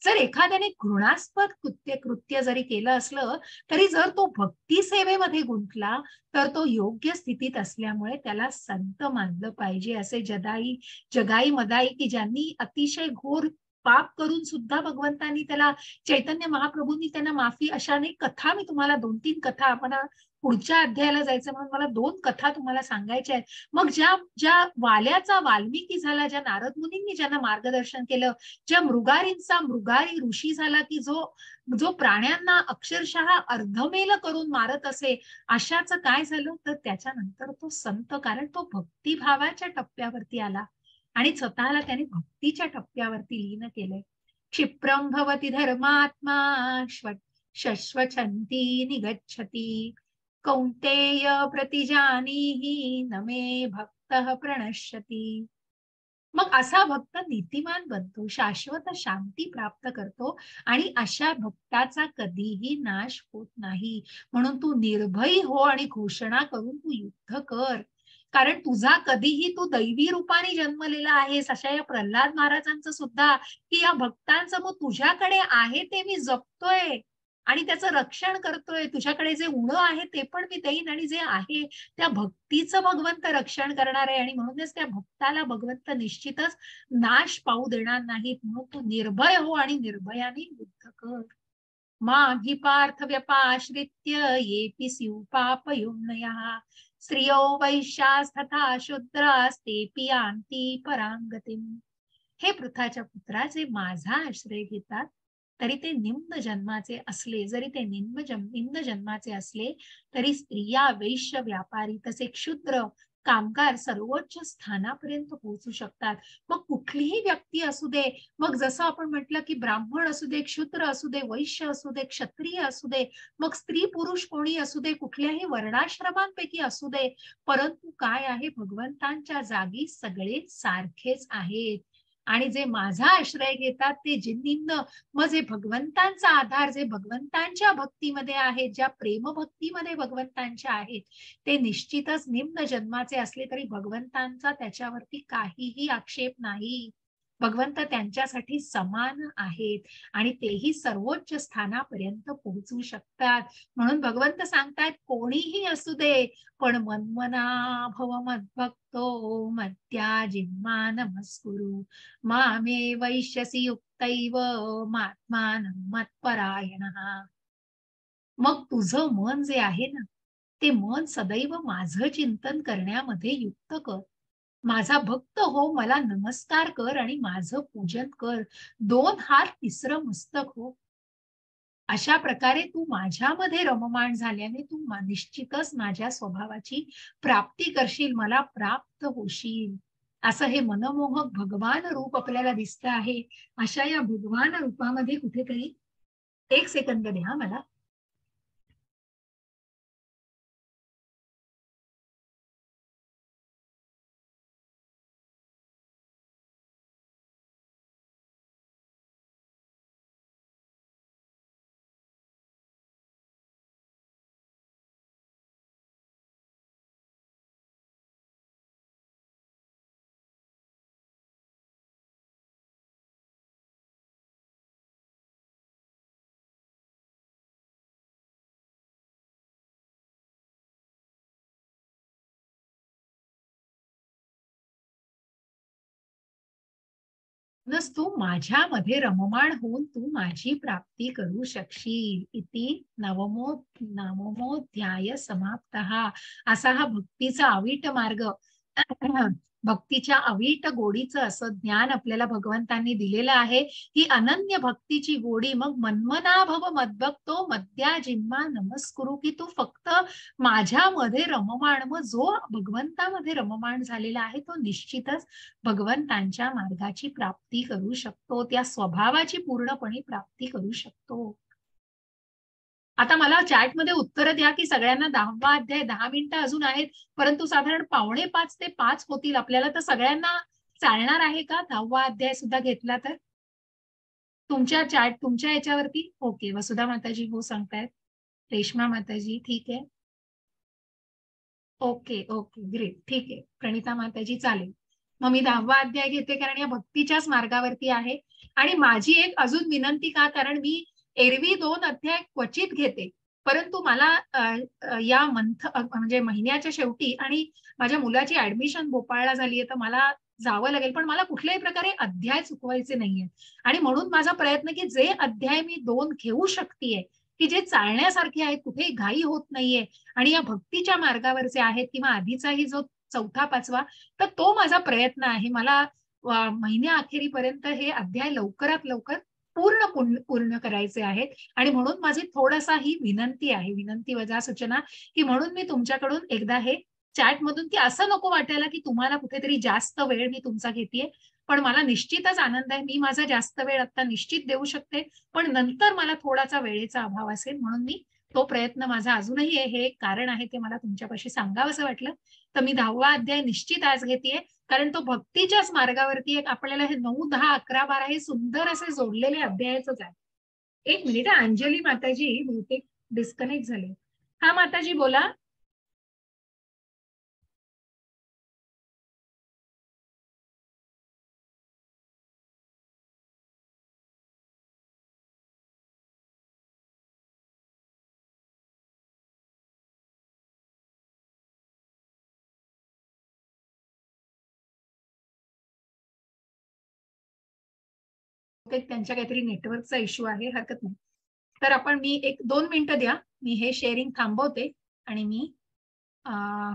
जर एखाद्याने घृणास्पद कृत्य कृत्य जरी केलं असलं तरी जर तो भक्ती सेवेमध्ये गुंतला तर तो योग्य स्थितीत असल्यामुळे त्याला संत मानलं पाहिजे। असे जदाई जगाई मदाई की ज्यांनी अतिशय घोर पाप करून सुद्धा भगवंतांनी त्याला, चैतन्य महाप्रभूंनी त्यांना माफी, अशा अनेक कथा, मी तुम्हाला दोन तीन कथा, आपण पुढच्या अध्यायाला जायचं म्हणून मला दोन कथा तुम्हाला सांगायच्या आहेत। मग ज्या ज्या वाल्याचा वाल्मिकी झाला, ज्या नारद मुनींनी ज्यांना मार्गदर्शन केलं, ज्या मृगारींचा मृगारी ऋषी झाला की जो जो प्राण्यांना अक्षरशः अर्धमेल करून मारत असे, अशाचं काय झालं तर त्याच्यानंतर तो संत, कारण तो भक्तिभावाच्या टप्प्यावरती आला आणि स्वतःला त्याने भक्तीच्या टप्प्यावरती लीन केलंय। क्षिप्रम भवती धर्मात्मा शश्वच्छन्ती निगच्छती कौंतेय प्रतिजानीहि न मे भक्तः प्रणश्यति। मग असा भक्त नीतिमान बनतो, शाश्वत शांती प्राप्त करतो, आणि अशा भक्ताचा कधीही नाश होत नाही। म्हणून तू निर्भयी हो आणि घोषणा करून तू युद्ध कर, कारण तुझा कधीही तू दैवी रूपाने जन्मलेला आहेस। अशा या प्रल्हाद महाराजांचं सुद्धा की या भक्तांचं मग तुझ्याकडे आहे ते मी जपतोय आणि त्याचं रक्षण करतोय, तुझ्याकडे जे उणं आहे ते पण मी देईन, आणि जे आहे त्या भक्तीचं भगवंत रक्षण करणार आहे, आणि म्हणूनच त्या भक्ताला भगवंत निश्चितच नाश पाऊ देणार नाहीत। म्हणून तू निर्भय हो आणि निर्भयाने युद्ध कर। मां हि पार्थ व्यपाश्रित्य येपि स्यु पापयुम्नयः स्त्रियो वैश्यास्तथा शूद्रास्तेपि यान्ति परांगतिं। हे पृथ्वीच्या पुत्रा, जे माझा आश्रय घेतात तरी ते निम्न जन्माचे असले जरी ते निम्न जन्म निम्न जन्माचे असले तरी स्त्रिया, वैश्य, व्यापारी तसे क्षुद्र, कामगार सर्वोच्च स्थानापर्यंत पोहोचू शकतात। मग कुठलीही व्यक्ती असू दे, मग जसं आपण म्हटलं की ब्राह्मण असू दे, क्षुद्र असू दे, वैश्य असू दे, क्षत्रिय असू दे, मग स्त्री पुरुष कोणी असू दे, कुठल्याही वर्णाश्रमांपैकी असू दे, परंतु काय आहे भगवंतांच्या जागी सगळे सारखेच आहेत। आणि जे माझा आश्रय घेतात ते जिन्नींना माझे भगवंतांचा आधार जे भगवंतांच्या भक्तीमध्ये आहे, ज्या प्रेम भक्तीमध्ये भगवंतांच्या आहेत, ते निश्चितच निम्न जन्माचे असले तरी भगवंतांचा त्याच्यावरती काहीही आक्षेप नाही. भगवंत त्यांच्यासाठी समान आहेत आणि तेही सर्वोच्च स्थानापर्यंत पोहोचू शकतात. म्हणून भगवंत सांगतात, कोणीही असू दे पण मनमना भव मद्भक्तो मत्या जिम्मा नमस्कुरु मामे वैश्यसि युक्तैव मात्मानं मत्परायणः. मग तुझं मन जे आहे ना, ते मन सदैव माझं चिंतन करण्यामध्ये युक्त कर. माझा भक्त हो, मला नमस्कार कर आणि माझं पूजन कर. दोन हात तिसरं मस्तक हो. अशा प्रकारे तू माझ्यामध्ये रममाण झाल्याने तू निश्चितच माझ्या स्वभावाची प्राप्ती करशील, मला प्राप्त होशील. असं हे मनमोहक भगवान रूप आपल्याला दिसतं आहे. अशा या भगवान रूपामध्ये कुठेतरी, एक सेकंद द्या मला, तू माझ्यामध्ये रममाण होऊन तू माझी प्राप्ती करू शकशील. इति नवमो नवमोध्याय समाप्तः. असा हा भक्तीचा अवीट मार्ग, भक्तीच्या अवीट गोडीचं असं ज्ञान आपल्याला भगवंतांनी दिलेलं आहे. ही अनन्य भक्तीची गोडी. मग मनमना भव मद्भक्तो मध्या जिम्मा नमस्कुरु, की तू फक्त माझ्यामध्ये रममाण. मग जो भगवंतामध्ये रममाण झालेला आहे तो निश्चितच भगवंतांच्या मार्गाची प्राप्ती करू शकतो, त्या स्वभावाची पूर्णपणे प्राप्ती करू शकतो. आता मला चॅटमध्ये उत्तर द्या की सगळ्यांना दहावा अध्याय, दहा मिनिटं अजून आहेत, परंतु साधारण पावणे पाच ते पाच होतील आपल्याला, तर सगळ्यांना चालणार आहे का दहावा अध्याय सुद्धा घेतला तर? तुमच्या चॅट तुमच्या याच्यावरती ओके. वसुधा माताजी हो सांगतायत, रेश्मा माताजी ठीक आहे, ओके ओके ग्रेट, ठीक आहे प्रणिता माताजी चालेल. मग मी दहावा अध्याय घेते, कारण या भक्तीच्याच मार्गावरती आहे. आणि माझी एक अजून विनंती, का कारण मी एरवी दोन अध्याय क्वचित घेते, परंतु मला या मंथ म्हणजे महिन्याच्या शेवटी आणि माझ्या मुलाची ऍडमिशन भोपाळला झालीये तर मला जावं लागेल, पण मला कुठल्याही प्रकारे अध्याय चुकवायचे नाहीये. आणि म्हणून माझा प्रयत्न की जे अध्याय मी दोन घेऊ शकतेय, की जे चालण्यासारखे आहेत, कुठे घाई होत नाहीये आणि या भक्तीच्या मार्गावरचे आहेत, किंवा आधीचाही जो चौथा पाचवा, तर तो माझा प्रयत्न आहे. मला महिन्या अखेरीपर्यंत हे अध्याय लवकरात लवकर पूर्ण पूर्ण पूर्ण करायचे आहेत. आणि म्हणून माझी थोडासा ही विनंती आहे, विनंती वजा सूचना, की म्हणून मी तुमच्याकडून एकदा हे चॅटमधून, की असं नको वाटायला की तुम्हाला कुठेतरी जास्त वेळ मी तुमचा घेतेय, पण मला निश्चितच आनंद आहे, मी माझा जास्त वेळ आता निश्चित देऊ शकते, पण नंतर मला थोडासा वेळेचा अभाव असेल, म्हणून मी तो प्रयत्न माझा अजूनही आहे. हे एक कारण आहे, ते मला तुमच्यापाशी सांगावंसं वाटलं. तर मी दहावा अध्याय निश्चित आज घेतेय, कारण तो भक्तीच्याच मार्गावरती एक आपल्याला हे नऊ दहा अकरा बारा हे सुंदर असे जोडलेले अध्यायच आहे. एक मिनिट, अंजली माताजी बहुतेक डिस्कनेक्ट झाले. हा माताजी बोला. त्यांच्या काहीतरी नेटवर्कचा इश्यू आहे, हरकत नाही. तर आपण मी एक दोन मिनिटं द्या, मी हे शेअरिंग थांबवते आणि मी आ...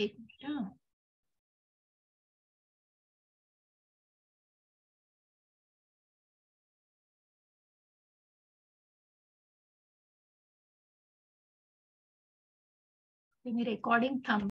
एक मिनिट. मी रेकॉर्डिंग थांब.